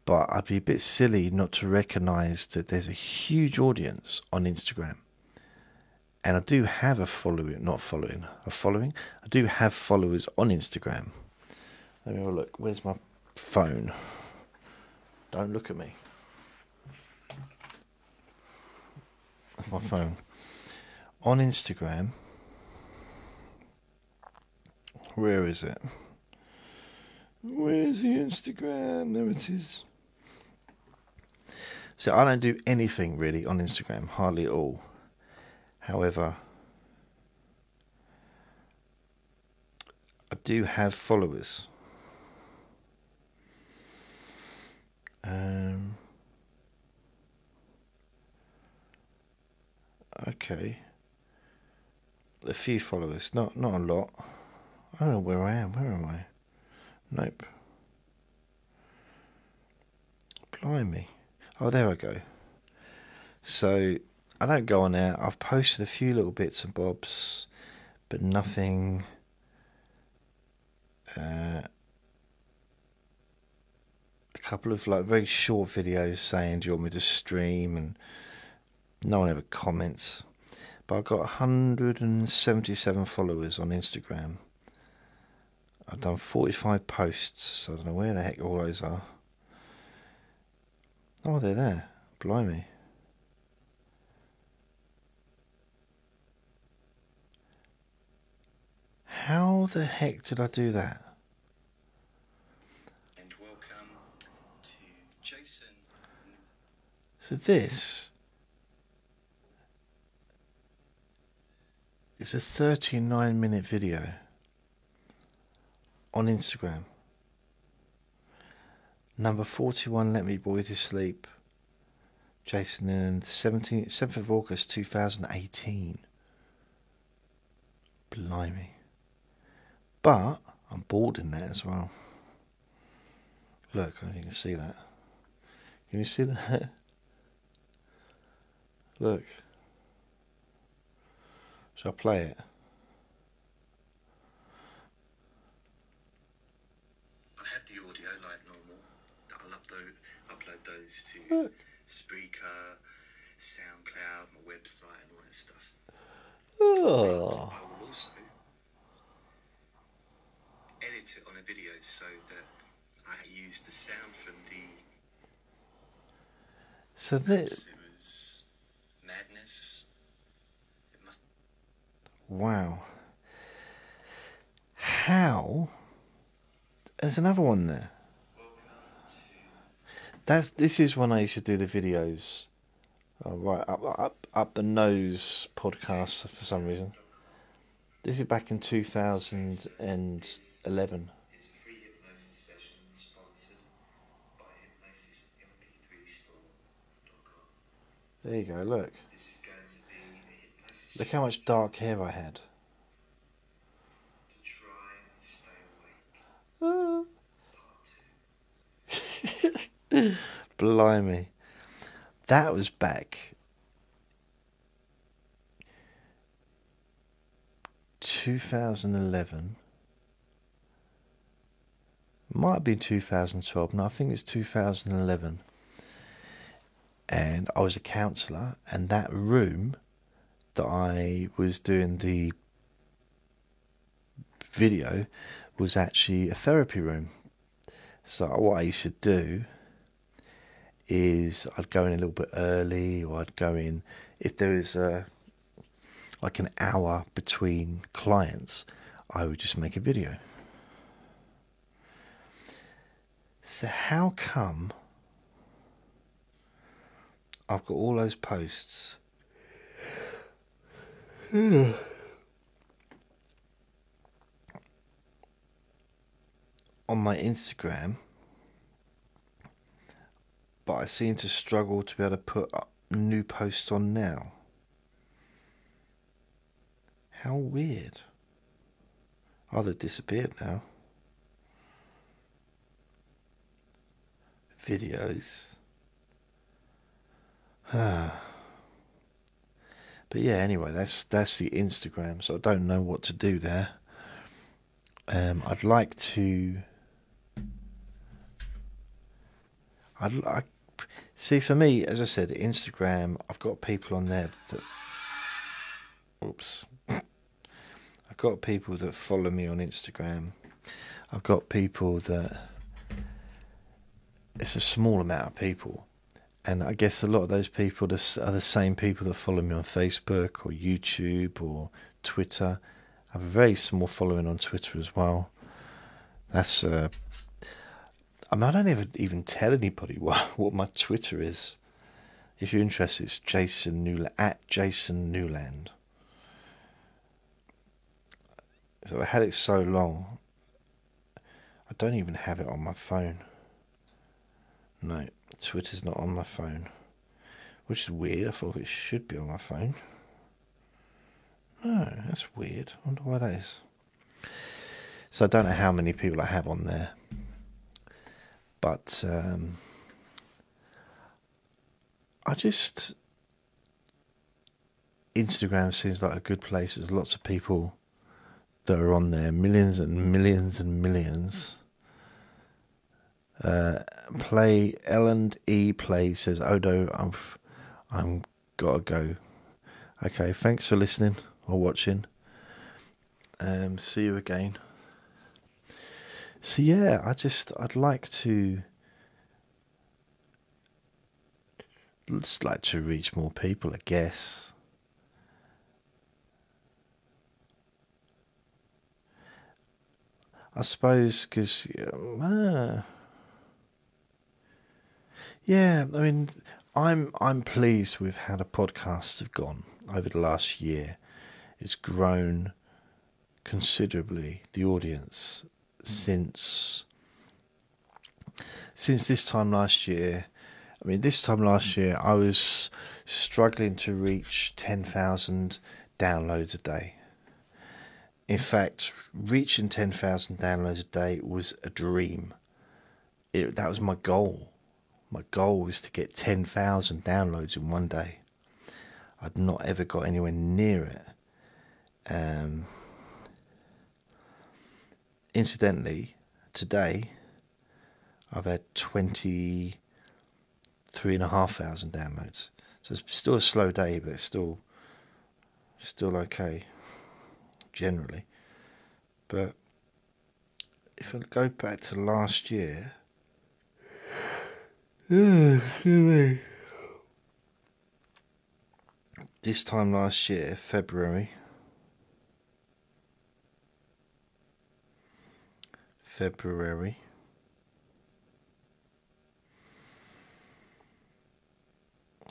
But I'd be a bit silly not to recognise that there's a huge audience on Instagram. And I do have a following, not following, a following. I do have followers on Instagram. Let me have a look. Where's my phone? Don't look at me. My phone. On Instagram. Where is it? Where's the Instagram? There it is. So I don't do anything really on Instagram, hardly at all. However, I do have followers. Um. Okay. A few followers, not not a lot. I don't know where I am. Where am I? Nope. Blimey. Oh, there I go. So I don't go on there. I've posted a few little bits and bobs, but nothing. Uh, a couple of like very short videos saying, "Do you want me to stream?" and no one ever comments. But I've got one hundred seventy-seven followers on Instagram. I've done forty-five posts, so I don't know where the heck all those are. Oh, they're there. Blimey. How the heck did I do that? And welcome to Jason. So this is a thirty-nine minute video. On Instagram. Number forty-one, Let Me Bore You To Sleep. Jason Newland, seventh of August two thousand eighteen. Blimey. But I'm bored in that as well. Look, I don't know if you can see that. Can you see that? Look. Shall I play it? To Spreaker, SoundCloud, my website, and all that stuff. Oh. I will also edit it on a video so that I use the sound from the so this was madness. It must. Wow. How? There's another one there. That's this is when I used to do the videos. Oh, right, up, up, up the nose podcast for some reason. This is back in two thousand eleven. It's free hypnosis session sponsored by hypnosis m p three store dot com. There you go, look. This is going to be a hypnosis. Look how much dark hair I had. To try and stay awake. Ah. Blimey. That was back two thousand eleven. Might be two thousand twelve. No, I think it's two thousand eleven. And I was a counsellor, and that room that I was doing the video was actually a therapy room. So what I used to do is I'd go in a little bit early, or I'd go in if there is a like an hour between clients, I would just make a video. So how come I've got all those posts? I on my Instagram, but I seem to struggle to be able to put up new posts on now. How weird. Oh, they've disappeared now. Videos. But yeah, anyway, that's that's the Instagram, so I don't know what to do there. Um, I'd like to... I'd like... See, for me, as I said, Instagram, I've got people on there that... Oops. I've got people that follow me on Instagram. I've got people that... It's a small amount of people. And I guess a lot of those people are the same people that follow me on Facebook or YouTube or Twitter. I have a very small following on Twitter as well. That's... Uh, I mean, I don't ever even tell anybody what, what my Twitter is. If you're interested, it's Jason Newland, at Jason Newland. So I had it so long, I don't even have it on my phone. No, Twitter's not on my phone. Which is weird, I thought it should be on my phone. No, that's weird. I wonder why that is. So I don't know how many people I have on there. But um, I just, Instagram seems like a good place. There's lots of people that are on there, millions and millions and millions. Uh, play Ellen E Play says, Odo, I'm I'm gotta go. Okay, thanks for listening or watching. Um, see you again. So yeah, I just, I'd like to, just like to reach more people, I guess. I suppose, because, uh, yeah, I mean, I'm, I'm pleased with how the podcasts have gone over the last year. It's grown considerably, the audience. Since since this time last year, I mean, this time last year, I was struggling to reach ten thousand downloads a day. In fact, reaching ten thousand downloads a day was a dream. It, that was my goal. My goal was to get ten thousand downloads in one day. I'd not ever got anywhere near it. Um... Incidentally, today I've had twenty-three and a half thousand downloads. So it's still a slow day, but it's still still okay, generally. But if I go back to last year, this time last year, February, February,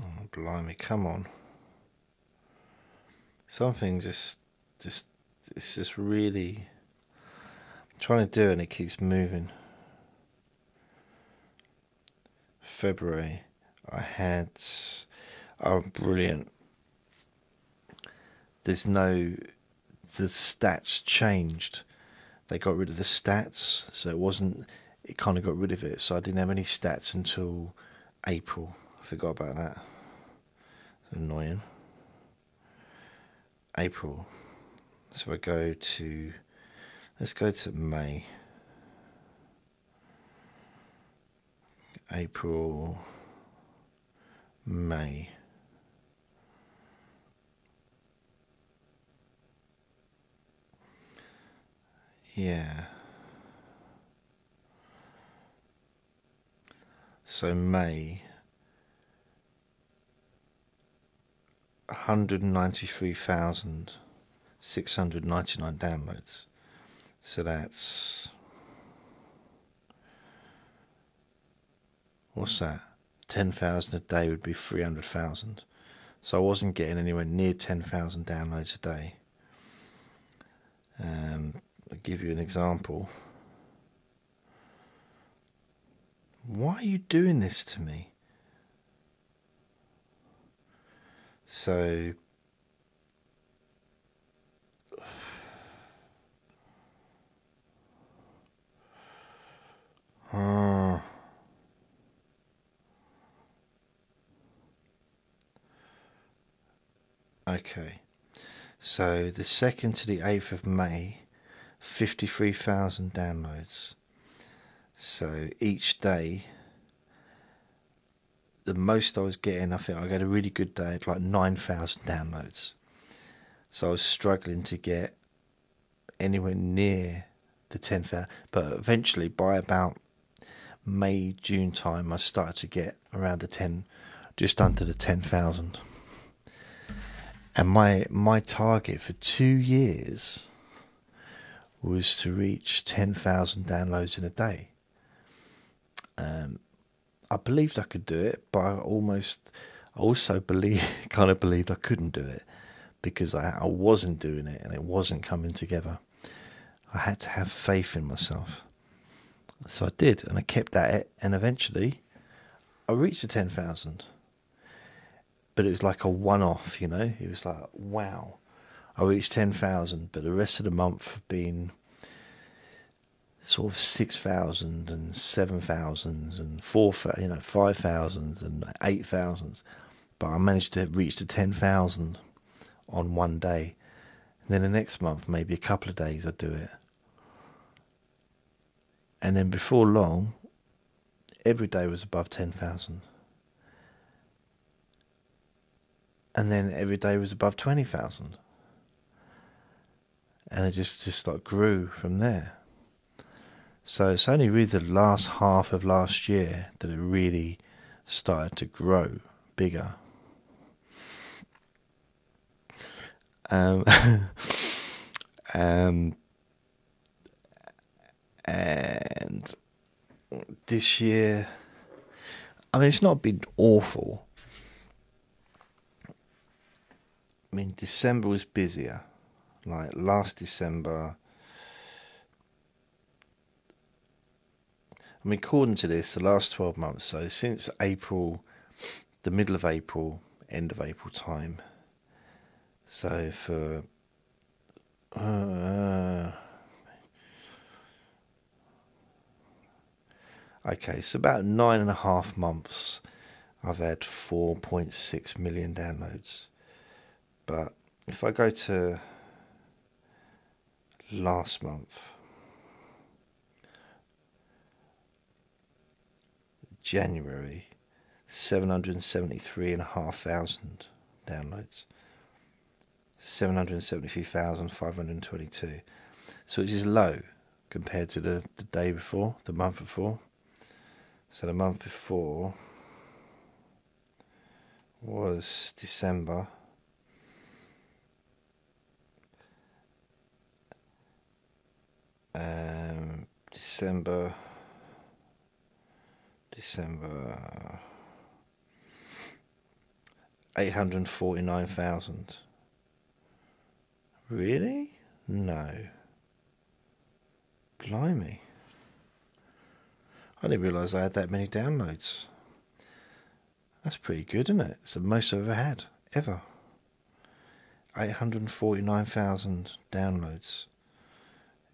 oh, blimey, come on, something just, just, it's just really, I'm trying to do it and it keeps moving. February, I had, oh, brilliant, there's no, the stats changed, they got rid of the stats, so it wasn't, it kind of got rid of it, so I didn't have any stats until April, I forgot about that, annoying, April, so I go to, let's go to May, April, May. Yeah. So May, one hundred ninety-three thousand six hundred ninety-nine downloads. So that's, what's that? ten thousand a day would be three hundred thousand. So I wasn't getting anywhere near ten thousand downloads a day. Um, I'll give you an example. Why are you doing this to me? So, ah. Uh, Okay, so the second to the eighth of May, fifty-three thousand downloads. So each day, the most I was getting, I think I got a really good day at like nine thousand downloads. So I was struggling to get anywhere near the ten thousand, but eventually by about May, June time, I started to get around the ten, just under the ten thousand. And my my target for two years was to reach ten thousand downloads in a day. Um, I believed I could do it, but I almost I also believe kind of believed I couldn't do it because I, I wasn't doing it and it wasn't coming together. I had to have faith in myself, so I did, and I kept at it, and eventually I reached the ten thousand. But it was like a one-off, you know. It was like, wow, I reached ten thousand, but the rest of the month have been sort of six thousand and seven thousand and four, you know, five thousand and eight thousand. But I managed to reach the ten thousand on one day. And then the next month, maybe a couple of days, I'd do it. And then before long, every day was above ten thousand. And then every day was above twenty thousand. And it just, just like grew from there. So it's only really the last half of last year that it really started to grow bigger. Um, um, and this year, I mean, it's not been awful. I mean, December was busier. Like last December, I mean, according to this, the last twelve months, so since April, the middle of April, end of April time. So for uh, okay, so about nine and a half months, I've had four point six million downloads. But if I go to last month, January, seven hundred seventy-three and a half thousand downloads. seven hundred seventy-three thousand five hundred twenty-two. So it is low compared to the, the day before, the month before. So the month before was December. Um, December, December, eight hundred forty-nine thousand. Really? No. Blimey. I didn't realise I had that many downloads. That's pretty good, isn't it? It's the most I've ever had, ever. eight hundred forty-nine thousand downloads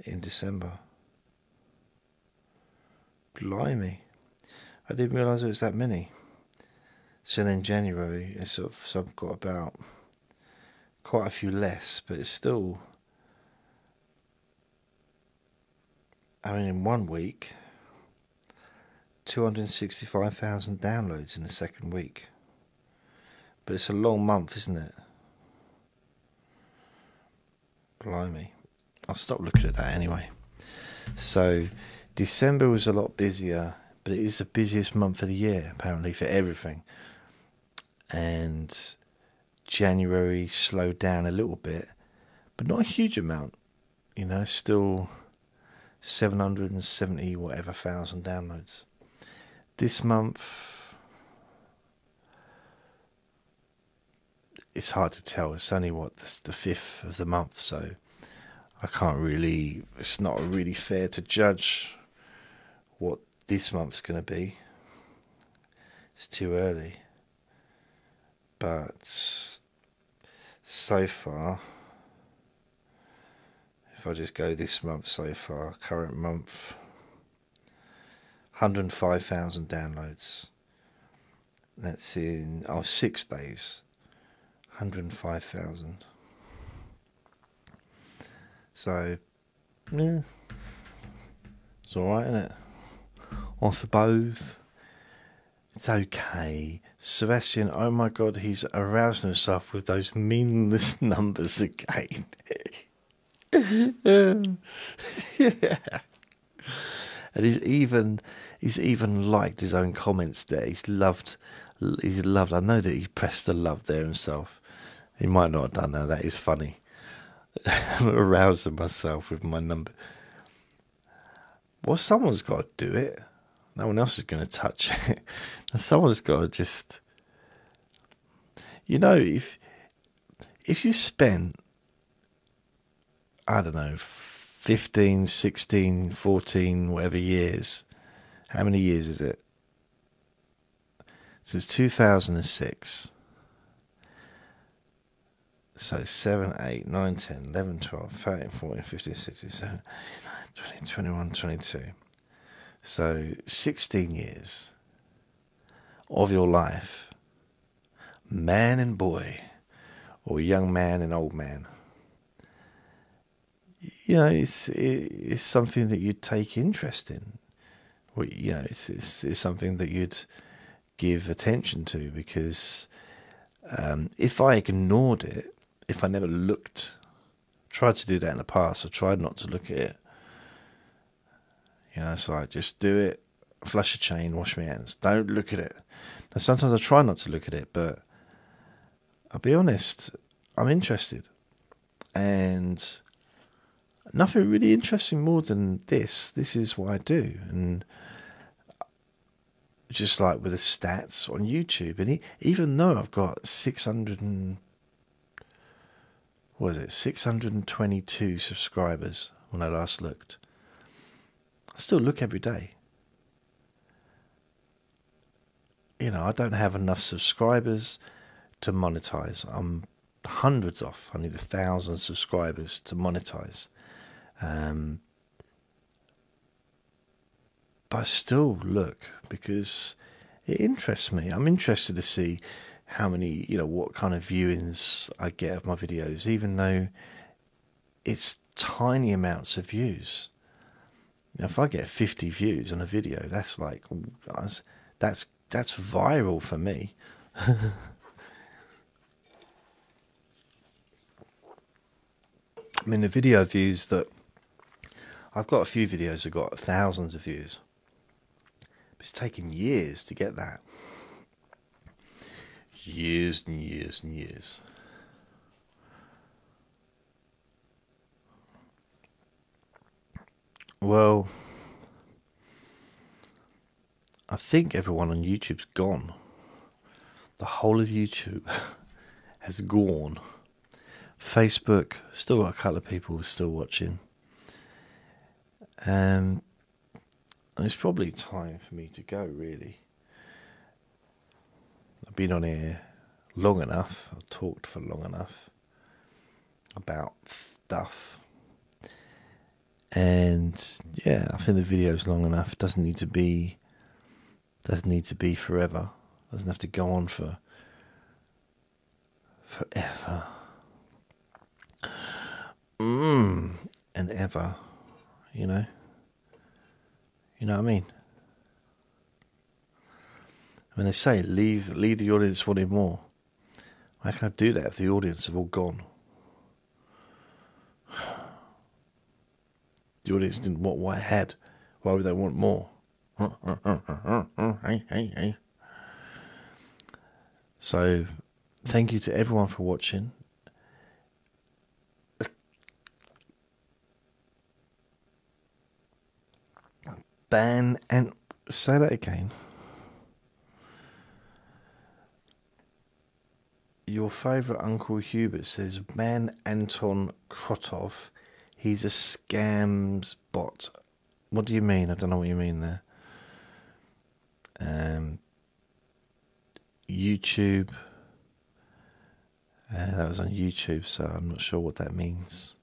in December. Blimey. I didn't realise it was that many. So then January, it's sort of, so I've got about quite a few less, but it's still, I mean, in one week, two hundred sixty-five thousand downloads in the second week. But it's a long month, isn't it? Blimey. I'll stop looking at that anyway. So December was a lot busier, but it is the busiest month of the year, apparently, for everything. And January slowed down a little bit, but not a huge amount. You know, still seven hundred seventy whatever thousand downloads. This month, it's hard to tell. It's only what the, the fifth of the month, so I can't really. It's not really fair to judge what this month's going to be. It's too early. But so far, if I just go this month so far, current month, one hundred five thousand downloads. That's in, oh, six days, one hundred five thousand. So, yeah, it's alright, isn't it? I suppose. It's okay. Sebastian, oh my god, he's arousing himself with those meaningless numbers again. um, yeah. And he's even he's even liked his own comments there. He's loved he's loved. I know that he pressed the love there himself. He might not have done that, that is funny. I'm arousing myself with my number. Well, someone's got to do it. No one else is going to touch it. Someone's got to just, you know, if if you spend, I don't know, fifteen, sixteen, fourteen, whatever years, how many years is it? Since two thousand six. So seven, eight, nine, ten, eleven, twelve, thirteen, fourteen, fifteen, sixteen, seventeen, eighteen, nineteen, twenty, twenty-one, twenty-two. So sixteen years of your life, man and boy, or young man and old man. You know, it's it, it's something that you'd take interest in. Well, you know, it's, it's it's something that you'd give attention to, because um, if I ignored it, if I never looked, tried to do that in the past, I tried not to look at it. You know, it's like, just do it, flush a chain, wash my hands. Don't look at it. Now, sometimes I try not to look at it, but I'll be honest, I'm interested. And nothing really interesting more than this. This is what I do. And just like with the stats on YouTube, and even though I've got six hundred and, what is it, six hundred twenty-two subscribers when I last looked, I still look every day. You know, I don't have enough subscribers to monetize. I'm hundreds off. I need a thousand subscribers to monetize. Um, but I still look, because it interests me. I'm interested to see how many, you know, what kind of viewings I get of my videos, even though it's tiny amounts of views. Now, if I get fifty views on a video, that's like, that's that's, that's viral for me. I mean, the video views that I've got, a few videos have got thousands of views. But it's taken years to get that. Years and years and years. Well, I think everyone on YouTube's gone. The whole of YouTube has gone. Facebook, still got a couple of people still watching. Um, and it's probably time for me to go, really. I've been on here long enough. I've talked for long enough about stuff. And yeah, I think the video's long enough. It doesn't need to be, doesn't need to be forever. It doesn't have to go on for forever. Mmm, and ever, you know. You know what I mean? When they say leave, leave the audience wanting more, how can I do that if the audience have all gone? The audience didn't want what I had. Why would they want more? Hey, hey, hey. So, thank you to everyone for watching. Ban and say that again. Your favourite Uncle Hubert says ban Anton Krotov. He's a scams bot. What do you mean? I don't know what you mean there. Um, YouTube. Uh, that was on YouTube, so I'm not sure what that means.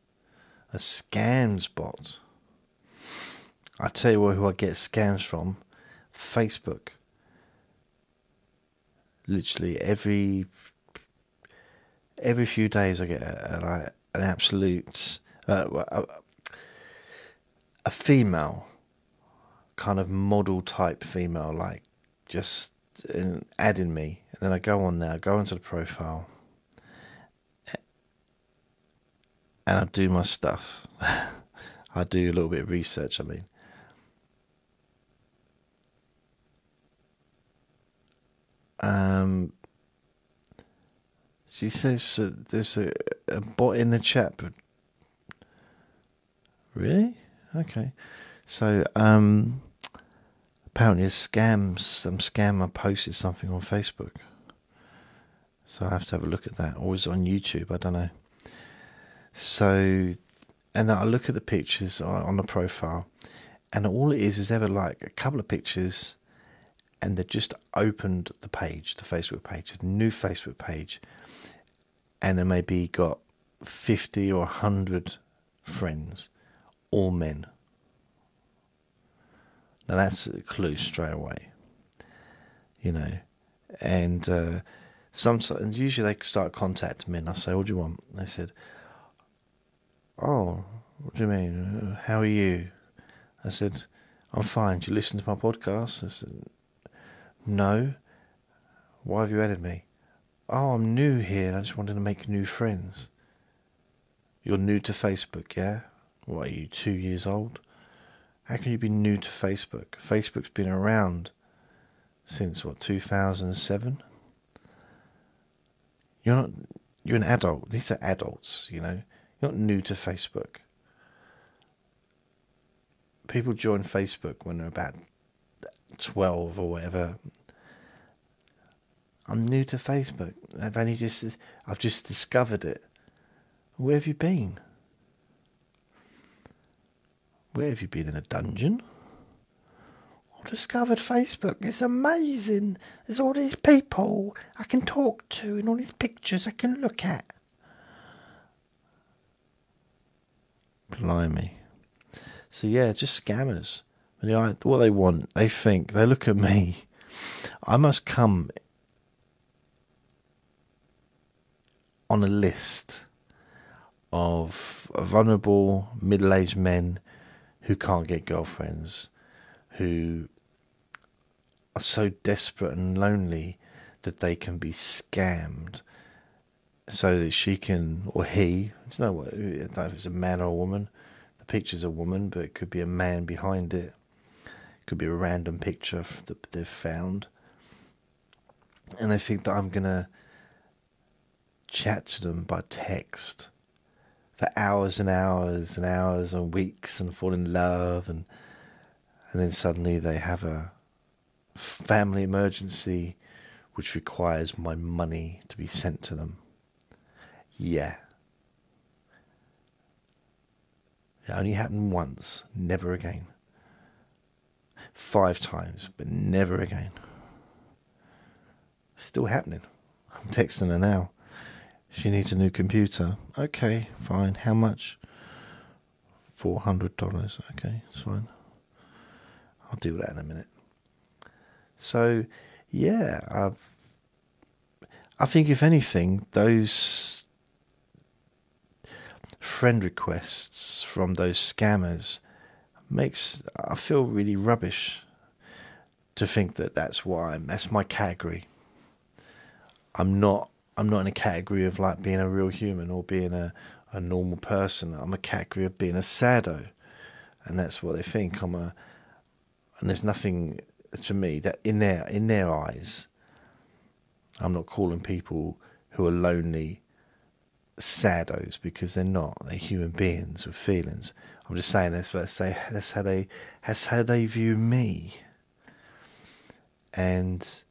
A scams bot. I tell you what, who I get scams from. Facebook. Literally every every few days I get a, a, an absolute... Uh, a, a female, kind of model type female, like just in, adding me, and then I go on there, I go into the profile, and I do my stuff. I do a little bit of research. I mean, um, she says uh, there's a, a bot in the chat. But really? Okay. So, um, apparently a scam, some scammer posted something on Facebook. So I have to have a look at that. Or was it on YouTube? I don't know. So, and I look at the pictures on the profile, and all it is is ever like a couple of pictures, and they've just opened the page, the Facebook page, a new Facebook page, and they maybe got fifty or a hundred friends. All men. Now that's a clue straight away, you know. And uh, sometimes, usually they start contacting men. I say, "What do you want?" They said, "Oh, what do you mean? How are you?" I said, "I'm fine. Do you listen to my podcast?" I said, "No." "Why have you added me?" "Oh, I'm new here. And I just wanted to make new friends." "You're new to Facebook, yeah? What are you, two years old? How can you be new to Facebook? Facebook's been around since, what, two thousand seven? You're not, you're an adult. These are adults, you know. You're not new to Facebook. People join Facebook when they're about twelve or whatever. I'm new to Facebook. I've only just, I've just discovered it. Where have you been? Where have you been, in a dungeon? I discovered Facebook. It's amazing. There's all these people I can talk to and all these pictures I can look at." Blimey. So yeah, just scammers. And, you know, what they want, they think, they look at me. I must come on a list of vulnerable middle-aged men who can't get girlfriends, who are so desperate and lonely that they can be scammed so that she can, or he, I don't know what, I don't know if it's a man or a woman. The picture's a woman, but it could be a man behind it. It could be a random picture that they've found. And they think that I'm going to chat to them by text for hours and hours and hours and weeks and fall in love. And, and then suddenly they have a family emergency which requires my money to be sent to them. Yeah. It only happened once, never again. Five times, but never again. Still happening. I'm texting her now. She needs a new computer. Okay, fine. How much? four hundred dollars. Okay, it's fine. I'll deal with that in a minute. So, yeah, I've, I think if anything, those friend requests from those scammers makes, I feel really rubbish to think that that's why I'm, that's my category. I'm not, I'm not in a category of like being a real human or being a, a normal person. I'm a category of being a saddo. And that's what they think. I'm a, and there's nothing to me that in their, in their eyes, I'm not calling people who are lonely saddos, because they're not. They're human beings with feelings. I'm just saying this, but that's, they, that's how they, that's how they view me. And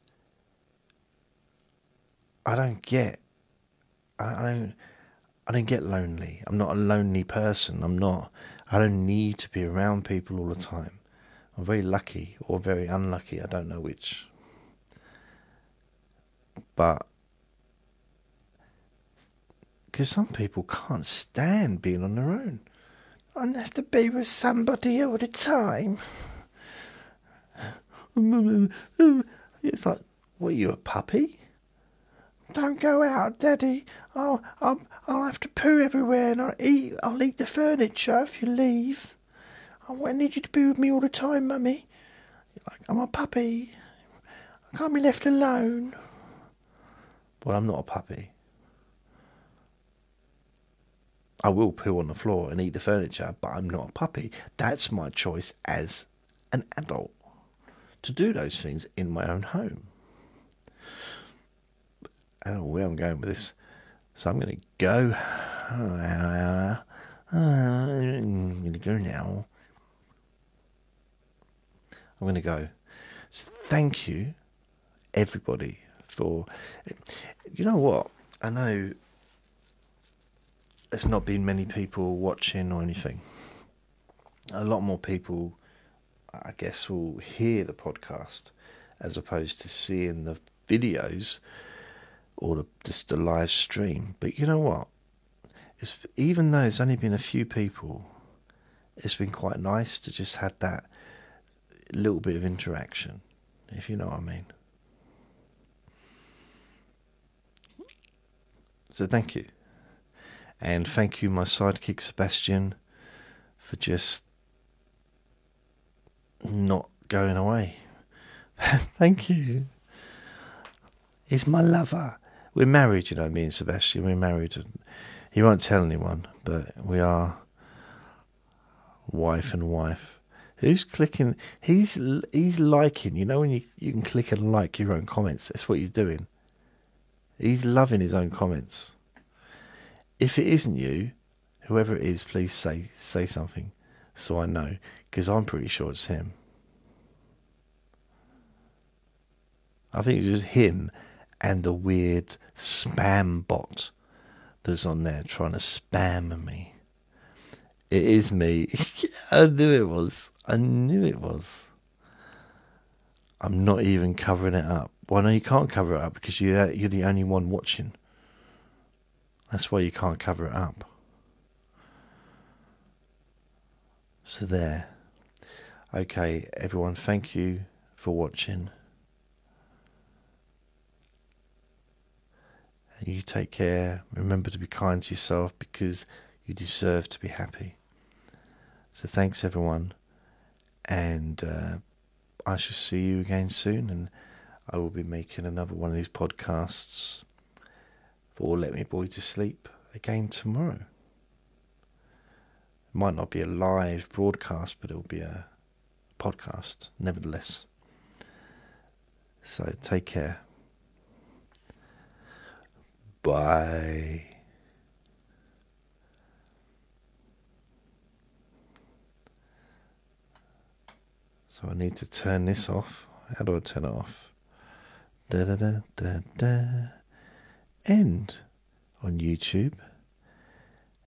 I don't get, I don't, I don't get lonely. I'm not a lonely person. I'm not, I don't need to be around people all the time. I'm very lucky or very unlucky. I don't know which. But, because some people can't stand being on their own. I don't have to be with somebody all the time. It's like, what, are you a puppy? Don't go out, Daddy. I'll, I'll, I'll have to poo everywhere, and I'll eat, I'll eat the furniture if you leave. I need you to be with me all the time, Mummy. You're like, I'm a puppy. I can't be left alone. Well, I'm not a puppy. I will poo on the floor and eat the furniture, but I'm not a puppy. That's my choice as an adult, to do those things in my own home. I don't know where I'm going with this. So I'm going to go. Uh, uh, I'm going to go now. I'm going to go. So thank you, everybody, for... You know what? I know there's not been many people watching or anything. A lot more people, I guess, will hear the podcast as opposed to seeing the videos or the, just the live stream. But you know what? It's, even though it's only been a few people, it's been quite nice to just have that little bit of interaction, if you know what I mean. So thank you. And thank you, my sidekick, Sebastian, for just not going away. Thank you. He's my lover. We're married, you know, me and Sebastian. We're married. He won't tell anyone, but we are wife and wife. Who's clicking? He's he's liking. You know when you, you can click and like your own comments? That's what he's doing. He's loving his own comments. If it isn't you, whoever it is, please say, say something so I know, because I'm pretty sure it's him. I think it's just him and the weird spam bot that's on there trying to spam me. It is me. I knew it was. I knew it was. I'm not even covering it up. Well, no, you can't cover it up because you're, you're the only one watching. That's why you can't cover it up. So there. Okay, everyone, thank you for watching. You take care. Remember to be kind to yourself, because you deserve to be happy. So thanks, everyone. And uh, I shall see you again soon. And I will be making another one of these podcasts for Let Me Bore You To Sleep again tomorrow. It might not be a live broadcast, but it will be a podcast nevertheless. So take care. Bye. So I need to turn this off. How do I turn it off? Da da da da da. End on YouTube.